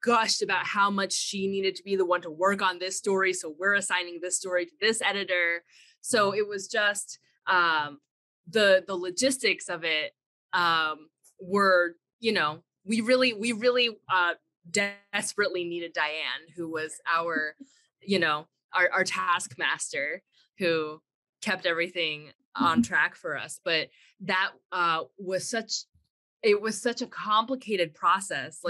gushed about how much she needed to be the one to work on this story, so we're assigning this story to this editor. So it was just the logistics of it were, We really desperately needed Diane, who was our, our taskmaster, who kept everything on track for us. But that was such a complicated process,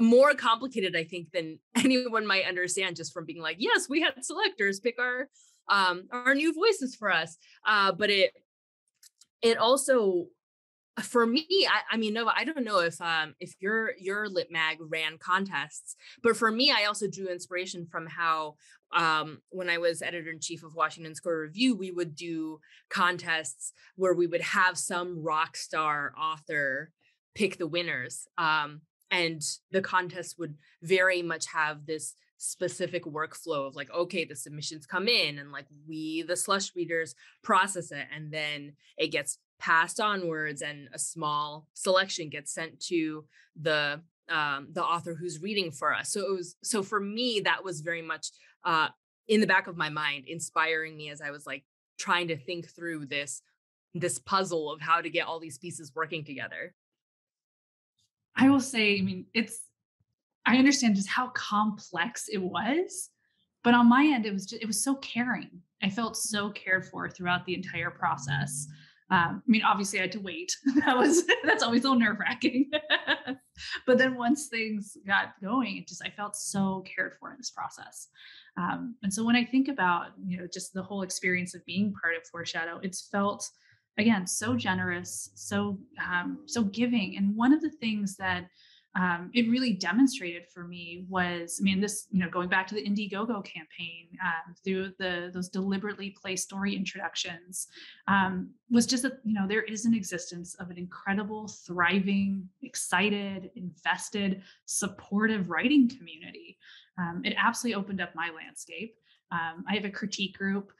more complicated, I think, than anyone might understand, just from being yes, we had selectors pick our are new voices for us. But it also, for me, I mean, Nova, I don't know if your Lit Mag ran contests, but for me, I also drew inspiration from how when I was editor-in-chief of Washington Square Review, we would do contests where we would have some rock star author pick the winners. And the contest would very much have this specific workflow of like, okay, the submissions come in and like we, the slush readers, process it. And then it gets passed onwards and a small selection gets sent to the author who's reading for us. So for me, that was very much in the back of my mind, inspiring me as I was like trying to think through this puzzle of how to get all these pieces working together. I will say, I mean, I understand just how complex it was, but on my end, it was so caring. I felt so cared for throughout the entire process. I mean, obviously I had to wait. That's always a little nerve wracking, but then once things got going, I felt so cared for in this process. And so when I think about, just the whole experience of being part of Foreshadow, it's felt again, so generous, so giving. And one of the things that it really demonstrated for me was, going back to the Indiegogo campaign through those deliberately placed story introductions, was just that, there is an existence of an incredible, thriving, excited, invested, supportive writing community. It absolutely opened up my landscape. I have a critique group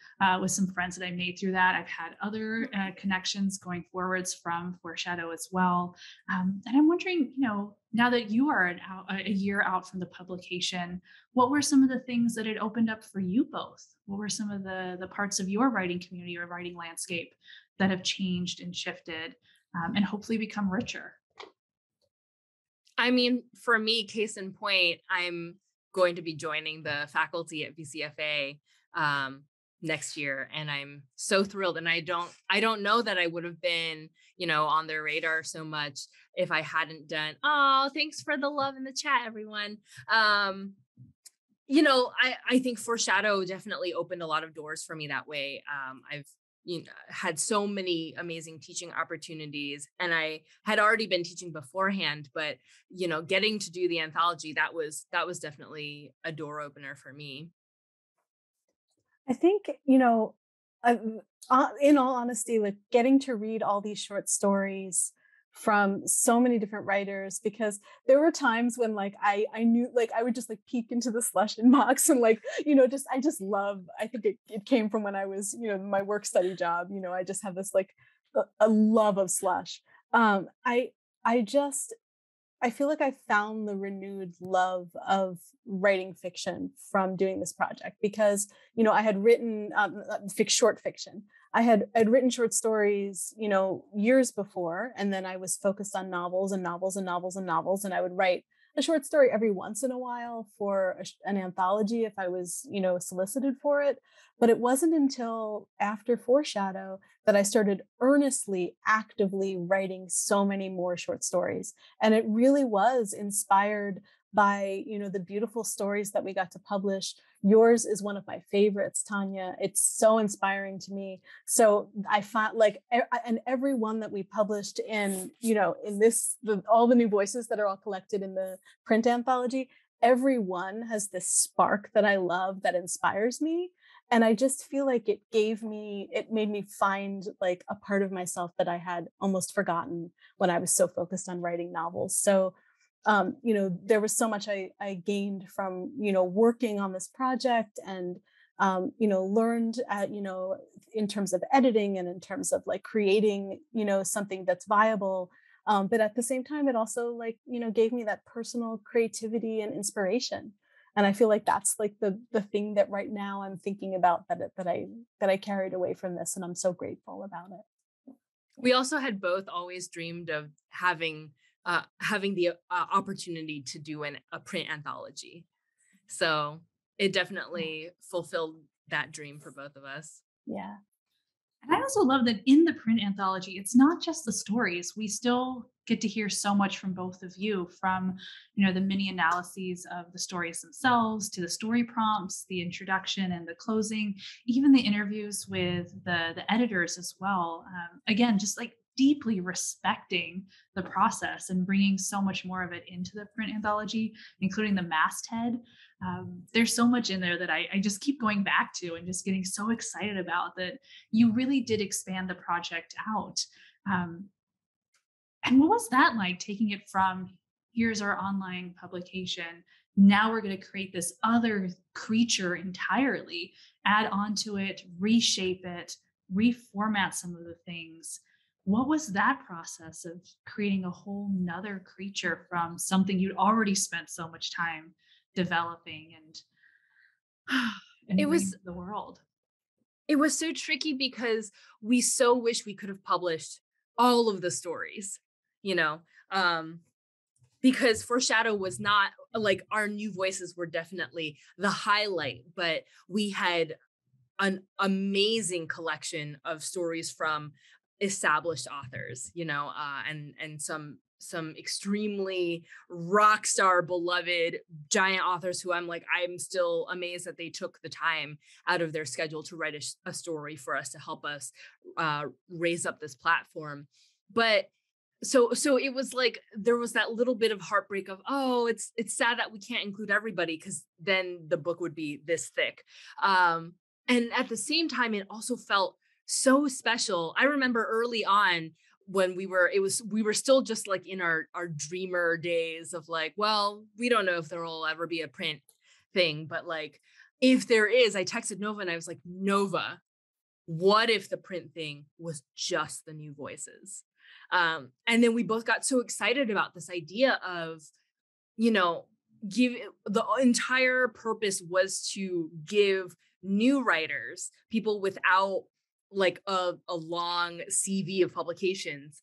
with some friends that I made through that. I've had other connections going forwards from Foreshadow as well. And I'm wondering, now that you are a year out from the publication, what were some of the things that it opened up for you both? What were some of the parts of your writing community or writing landscape that have changed and shifted and hopefully become richer? I mean, for me, case in point, I'm going to be joining the faculty at VCFA next year. And I'm so thrilled. And I don't know that I would have been, on their radar so much if I hadn't done, oh, thanks for the love in the chat, everyone. I think Foreshadow definitely opened a lot of doors for me that way. I've had so many amazing teaching opportunities, and I had already been teaching beforehand, but, getting to do the anthology, that was definitely a door opener for me. I think, in all honesty, like getting to read all these short stories from so many different writers, because there were times when like I knew like I would just like peek into the slush inbox and like I think it came from when I was my work study job. I just have this like a love of slush. I feel like I found the renewed love of writing fiction from doing this project, because I had written short fiction. I'd written short stories, years before, and then I was focused on novels and novels and novels and novels. And I would write a short story every once in a while for an anthology if I was, solicited for it. But it wasn't until after Foreshadow that I started earnestly, actively writing so many more short stories. And it really was inspired by, the beautiful stories that we got to publish. Yours is one of my favorites, Tanya. It's so inspiring to me. So I found and every one that we published in, in all the new voices that are all collected in the print anthology, every one has this spark that I love that inspires me. And I just feel like it made me find like a part of myself that I had almost forgotten when I was so focused on writing novels. So there was so much I gained from, working on this project and, learned at, in terms of editing and in terms of like creating, something that's viable. But at the same time, it also like, gave me that personal creativity and inspiration. And I feel like that's like the thing that right now I'm thinking about that I carried away from this. And I'm so grateful about it. We also had both always dreamed of having the opportunity to do a print anthology. So it definitely fulfilled that dream for both of us. Yeah. And I also love that in the print anthology, it's not just the stories. We still get to hear so much from both of you, from, you know, the mini analyses of the stories themselves to the story prompts, the introduction and the closing, even the interviews with the editors as well. Again, just like deeply respecting the process and bringing so much more of it into the print anthology, including the masthead. There's so much in there that I just keep going back to and just getting so excited about, that you really did expand the project out. And what was that like, taking it from here's our online publication, now we're going to create this other creature entirely, add on to it, reshape it, reformat some of the things. What was that process of creating a whole nother creature from something you'd already spent so much time developing and it was the world? It was so tricky because we so wish we could have published all of the stories, you know, because Foreshadow was not like, our new voices were definitely the highlight, but we had an amazing collection of stories from established authors, you know, and some extremely rock star beloved giant authors who I'm like, I'm still amazed that they took the time out of their schedule to write a story for us, to help us raise up this platform. But so it was like, there was that little bit of heartbreak of, oh, it's sad that we can't include everybody, because then the book would be this thick. And at the same time, it also felt so special. I remember early on when we were still just like in our dreamer days of like, well, we don't know if there will ever be a print thing, but like, if there is, I texted Nova and I was like, Nova, what if the print thing was just the new voices? And then we both got so excited about this idea of, you know, the entire purpose was to give new writers, people without like a long CV of publications,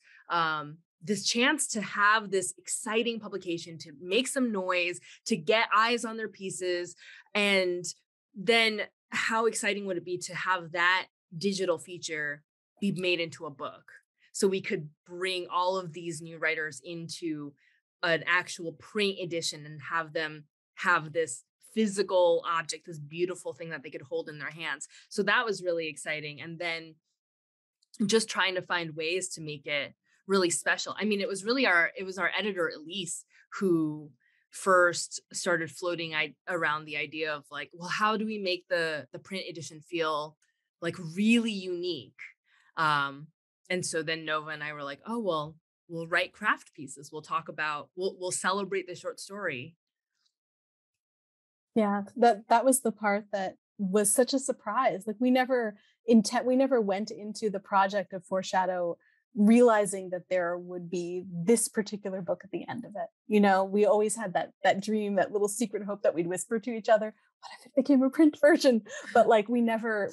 this chance to have this exciting publication, to make some noise, to get eyes on their pieces. And then how exciting would it be to have that digital feature be made into a book? So we could bring all of these new writers into an actual print edition and have them have this physical object, this beautiful thing that they could hold in their hands. So that was really exciting. And then just trying to find ways to make it really special. I mean, it was our editor, Elise, who first started floating around the idea of like, well, how do we make the print edition feel like really unique? And so then Nova and I were like, oh, well, we'll write craft pieces. We'll talk about, we'll celebrate the short story. Yeah, that was the part that was such a surprise. Like, we never went into the project of Foreshadow realizing that there would be this particular book at the end of it. You know, we always had that dream, that little secret hope that we'd whisper to each other, what if it became a print version? But like, we never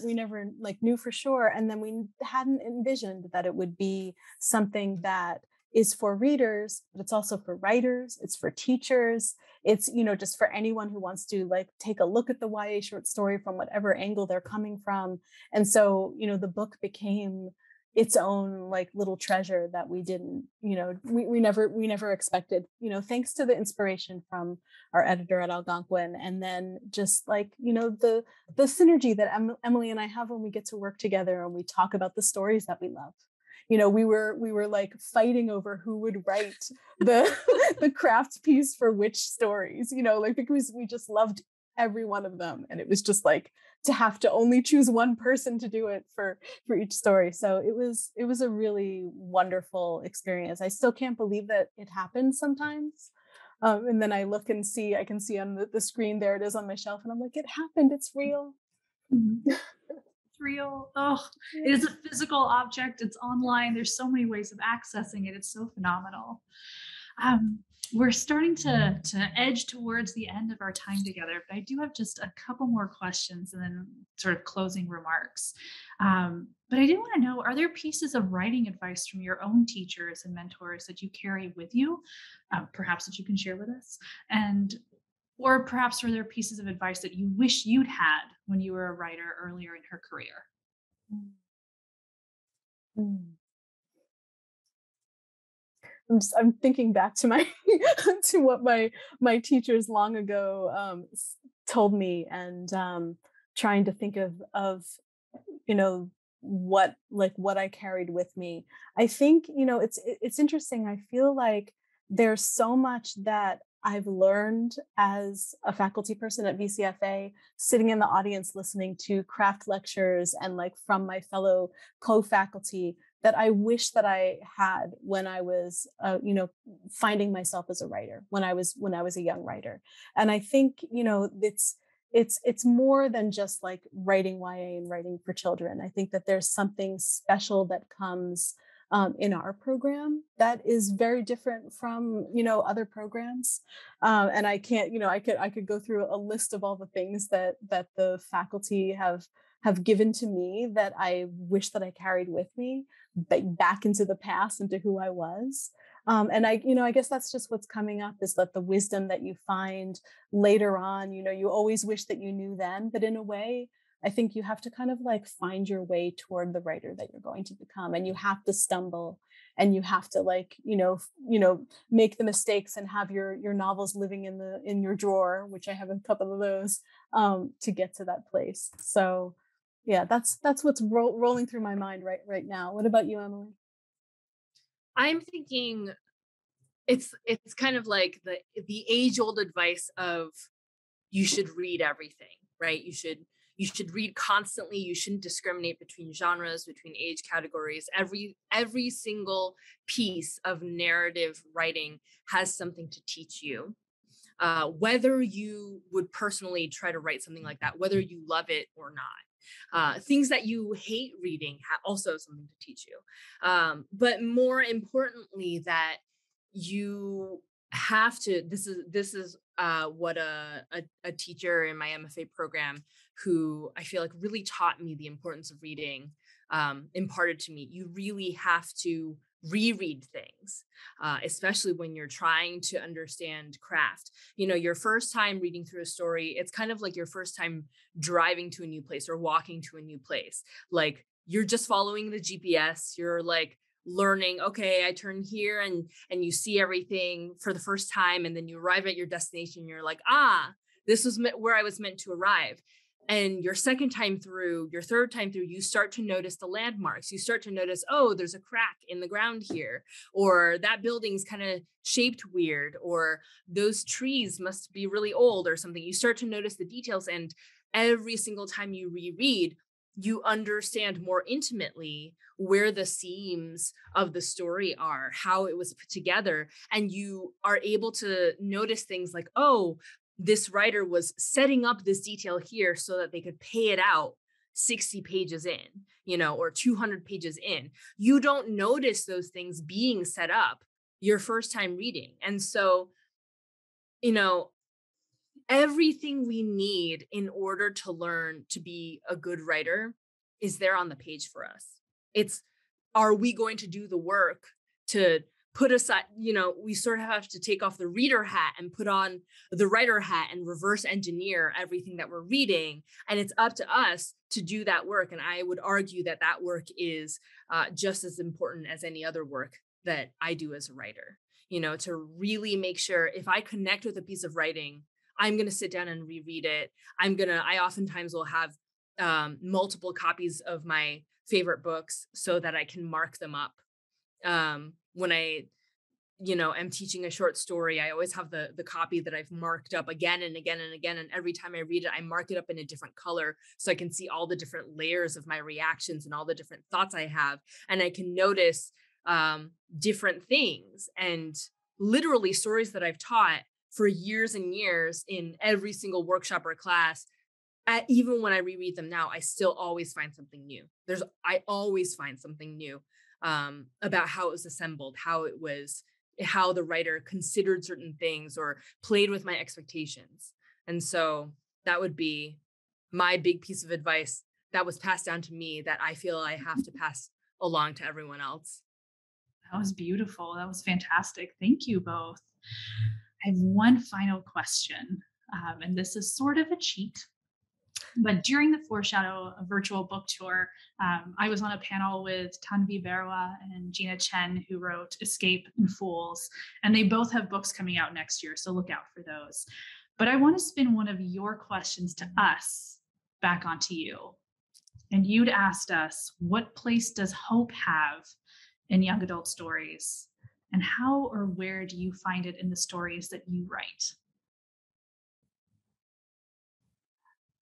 like knew for sure. And then we hadn't envisioned that it would be something that is for readers, but it's also for writers, it's for teachers, it's, you know, just for anyone who wants to like take a look at the YA short story from whatever angle they're coming from. And so, you know, the book became its own like little treasure that we didn't, you know, we never expected, you know, thanks to the inspiration from our editor at Algonquin. And then just like, you know, the synergy that Emily and I have when we get to work together and we talk about the stories that we love. You know, we were like fighting over who would write the craft piece for which stories, you know, like, because we just loved every one of them. And it was just like to have to only choose one person to do it for each story. So it was a really wonderful experience. I still can't believe that it happened sometimes. And then I look and see, I can see on the screen, there it is on my shelf. And I'm like, it happened, it's real. Mm-hmm. Real. Oh, it is a physical object. It's online. There's so many ways of accessing it. It's so phenomenal. We're starting to edge towards the end of our time together, but I do have just a couple more questions and then sort of closing remarks. But I did want to know, are there pieces of writing advice from your own teachers and mentors that you carry with you, perhaps that you can share with us? And or perhaps were there pieces of advice that you wish you'd had when you were a writer earlier in her career? I'm thinking back to my to what my teachers long ago told me, and trying to think of you know what I carried with me. I think it's interesting. I feel like there's so much that I've learned as a faculty person at VCFA, sitting in the audience listening to craft lectures and like from my fellow co-faculty, that I wish that I had when I was finding myself as a writer, when I was a young writer. And I think it's more than just like writing YA and writing for children. I think that there's something special that comes in our program that is very different from other programs, and I can't I could go through a list of all the things that the faculty have given to me that I wish that I carried with me back into the past and to who I was. And I guess that's just what's coming up, is that the wisdom that you find later on, you always wish that you knew then, but in a way, I think you have to kind of like find your way toward the writer that you're going to become, and you have to stumble, and you have to like, make the mistakes and have your novels living in your drawer, which I have a couple of those, to get to that place. So yeah, that's what's rolling through my mind right now. What about you, Emily? I'm thinking it's kind of like the age-old advice of you should read everything, right? You should read constantly. You shouldn't discriminate between genres, between age categories. Every single piece of narrative writing has something to teach you. Whether you would personally try to write something like that, whether you love it or not. Things that you hate reading also something to teach you. But more importantly, that you have to, this is what a teacher in my MFA program, who I feel like really taught me the importance of reading, imparted to me. You really have to reread things, especially when you're trying to understand craft. Your first time reading through a story, it's kind of like your first time driving to a new place or walking to a new place. Like, you're just following the GPS. You're like learning, okay, I turn here, and you see everything for the first time, and then you arrive at your destination. You're like, this is where I was meant to arrive. And your second time through, your third time through, you start to notice the landmarks. You start to notice, there's a crack in the ground here, or that building's kind of shaped weird, or those trees must be really old or something. You start to notice the details. And every single time you reread, you understand more intimately where the seams of the story are, how it was put together. And you are able to notice things like, this writer was setting up this detail here so that they could pay it out 60 pages in, or 200 pages in. You don't notice those things being set up your first time reading. And so, everything we need in order to learn to be a good writer is there on the page for us. It's, are we going to do the work to put aside, we sort of have to take off the reader hat and put on the writer hat and reverse engineer everything that we're reading. And it's up to us to do that work. And I would argue that that work is just as important as any other work that I do as a writer, to really make sure if I connect with a piece of writing, I'm going to sit down and reread it. I oftentimes will have multiple copies of my favorite books so that I can mark them up. When I, am teaching a short story, I always have the copy that I've marked up again and again and again. And every time I read it, I mark it up in a different color so I can see all the different layers of my reactions and all the different thoughts I have. And I can notice different things, and literally stories that I've taught for years and years in every single workshop or class. Even when I reread them now, I still always find something new. I always find something new. About how it was assembled, how the writer considered certain things or played with my expectations. And so that would be my big piece of advice that was passed down to me that I feel I have to pass along to everyone else. That was beautiful. That was fantastic. Thank you both. I have one final question, and this is sort of a cheat. But during the Foreshadow virtual book tour, I was on a panel with Tanvi Berwa and Gina Chen, who wrote Escape and Fools, and they both have books coming out next year, so look out for those. But I want to spin one of your questions to us back onto you. And you'd asked us, what place does hope have in young adult stories? And how or where do you find it in the stories that you write?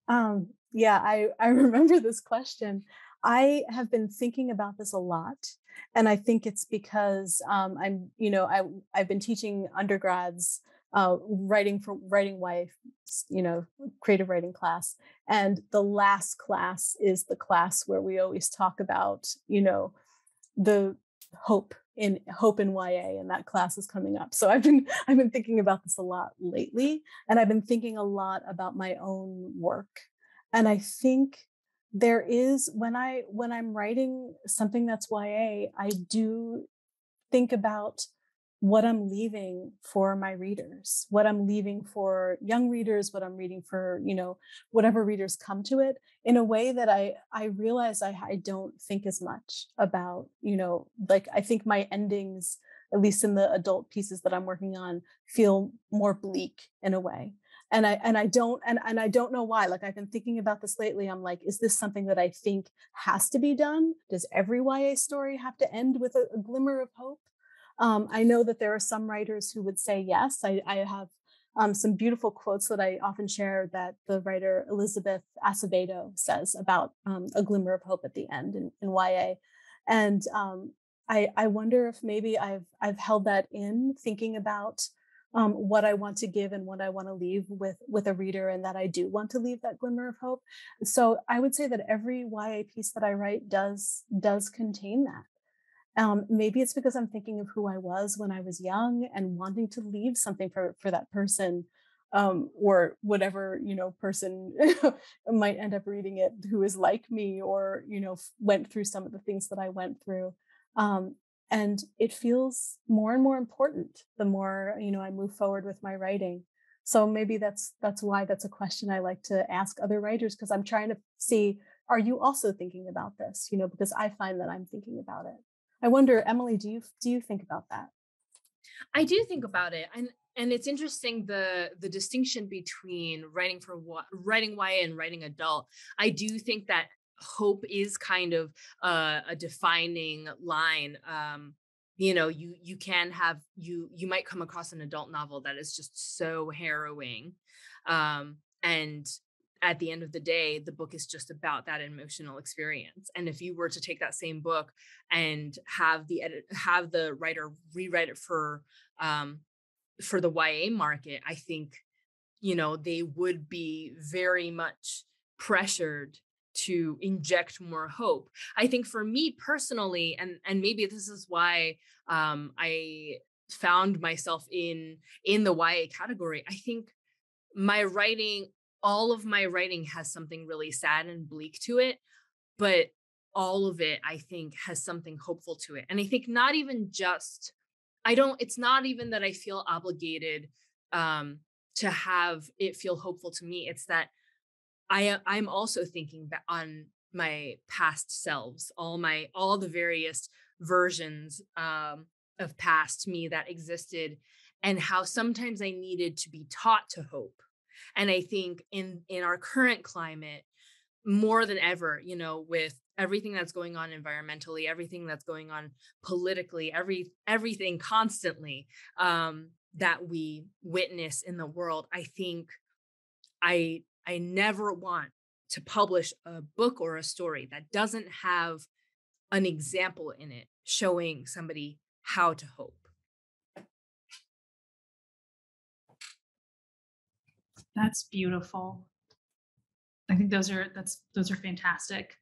I remember this question. I have been thinking about this a lot. And I think it's because I've been teaching undergrads writing wife, creative writing class. And the last class is the class where we always talk about, the hope in YA, and that class is coming up. So I've been thinking about this a lot lately, and I've been thinking a lot about my own work. And I think there is, when I'm writing something that's YA, I do think about what I'm leaving for my readers, what I'm leaving for young readers, what I'm reading for, whatever readers come to it, in a way that I realize I don't think as much about, I think my endings, at least in the adult pieces that I'm working on, feel more bleak in a way. And I don't know why. Like, I've been thinking about this lately. I'm like, is this something that I think has to be done? Does every YA story have to end with a glimmer of hope? I know that there are some writers who would say yes. I have some beautiful quotes that I often share that the writer Elizabeth Acevedo says about a glimmer of hope at the end in YA. And I wonder if maybe I've held that in, thinking about what I want to give and what I want to leave with a reader, and that I do want to leave that glimmer of hope. So I would say that every YA piece that I write does contain that. Maybe it's because I'm thinking of who I was when I was young and wanting to leave something for that person, or whatever, person might end up reading it who is like me, or, went through some of the things that I went through. And it feels more and more important the more, I move forward with my writing. So maybe that's why that's a question I like to ask other writers, because I'm trying to see, are you also thinking about this? Because I find that I'm thinking about it. I wonder, Emily, do you think about that? I do think about it, and it's interesting the distinction between writing YA and writing adult. I do think that hope is kind of a defining line. You might come across an adult novel that is just so harrowing, and at the end of the day, the book is just about that emotional experience. And if you were to take that same book and have the writer rewrite it for the YA market, I think, they would be very much pressured to inject more hope. I think for me personally, and maybe this is why I found myself in the YA category, I think all of my writing has something really sad and bleak to it, but all of it, I think, has something hopeful to it. And I think it's not even that I feel obligated to have it feel hopeful to me. It's that I'm also thinking back on my past selves, all the various versions of past me that existed, and how sometimes I needed to be taught to hope. And I think in our current climate, more than ever, with everything that's going on environmentally, everything that's going on politically, everything constantly that we witness in the world, I think I never want to publish a book or a story that doesn't have an example in it showing somebody how to hope. That's beautiful. I think those are fantastic.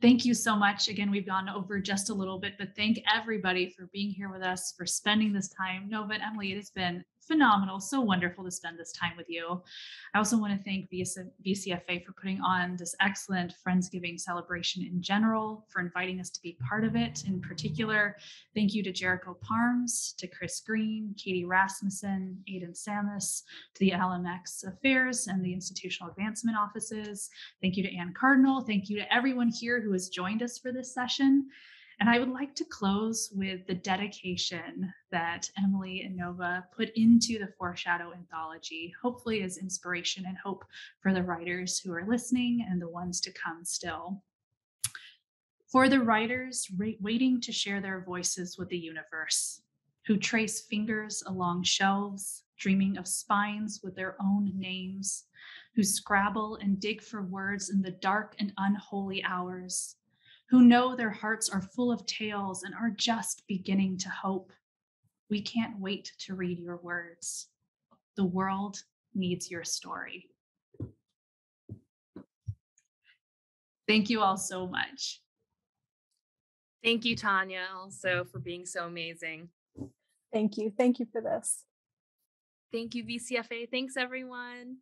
Thank you so much. Again, we've gone over just a little bit, but thank everybody for being here with us, for spending this time. Nova and Emily, it has been phenomenal, so wonderful to spend this time with you. I also want to thank VCFA for putting on this excellent Friendsgiving celebration in general, for inviting us to be part of it in particular. Thank you to Jericho Parms, to Chris Green, Katie Rasmussen, Aidan Samus, to the LMX Affairs and the Institutional Advancement Offices. Thank you to Ann Cardinal. Thank you to everyone here who has joined us for this session. And I would like to close with the dedication that Emily and Nova put into the Foreshadow anthology, hopefully as inspiration and hope for the writers who are listening and the ones to come still. For the writers waiting to share their voices with the universe, who trace fingers along shelves, dreaming of spines with their own names, who scrabble and dig for words in the dark and unholy hours, who know their hearts are full of tales and are just beginning to hope. We can't wait to read your words. The world needs your story. Thank you all so much. Thank you, Tanya, also for being so amazing. Thank you. Thank you for this. Thank you, VCFA. Thanks, everyone.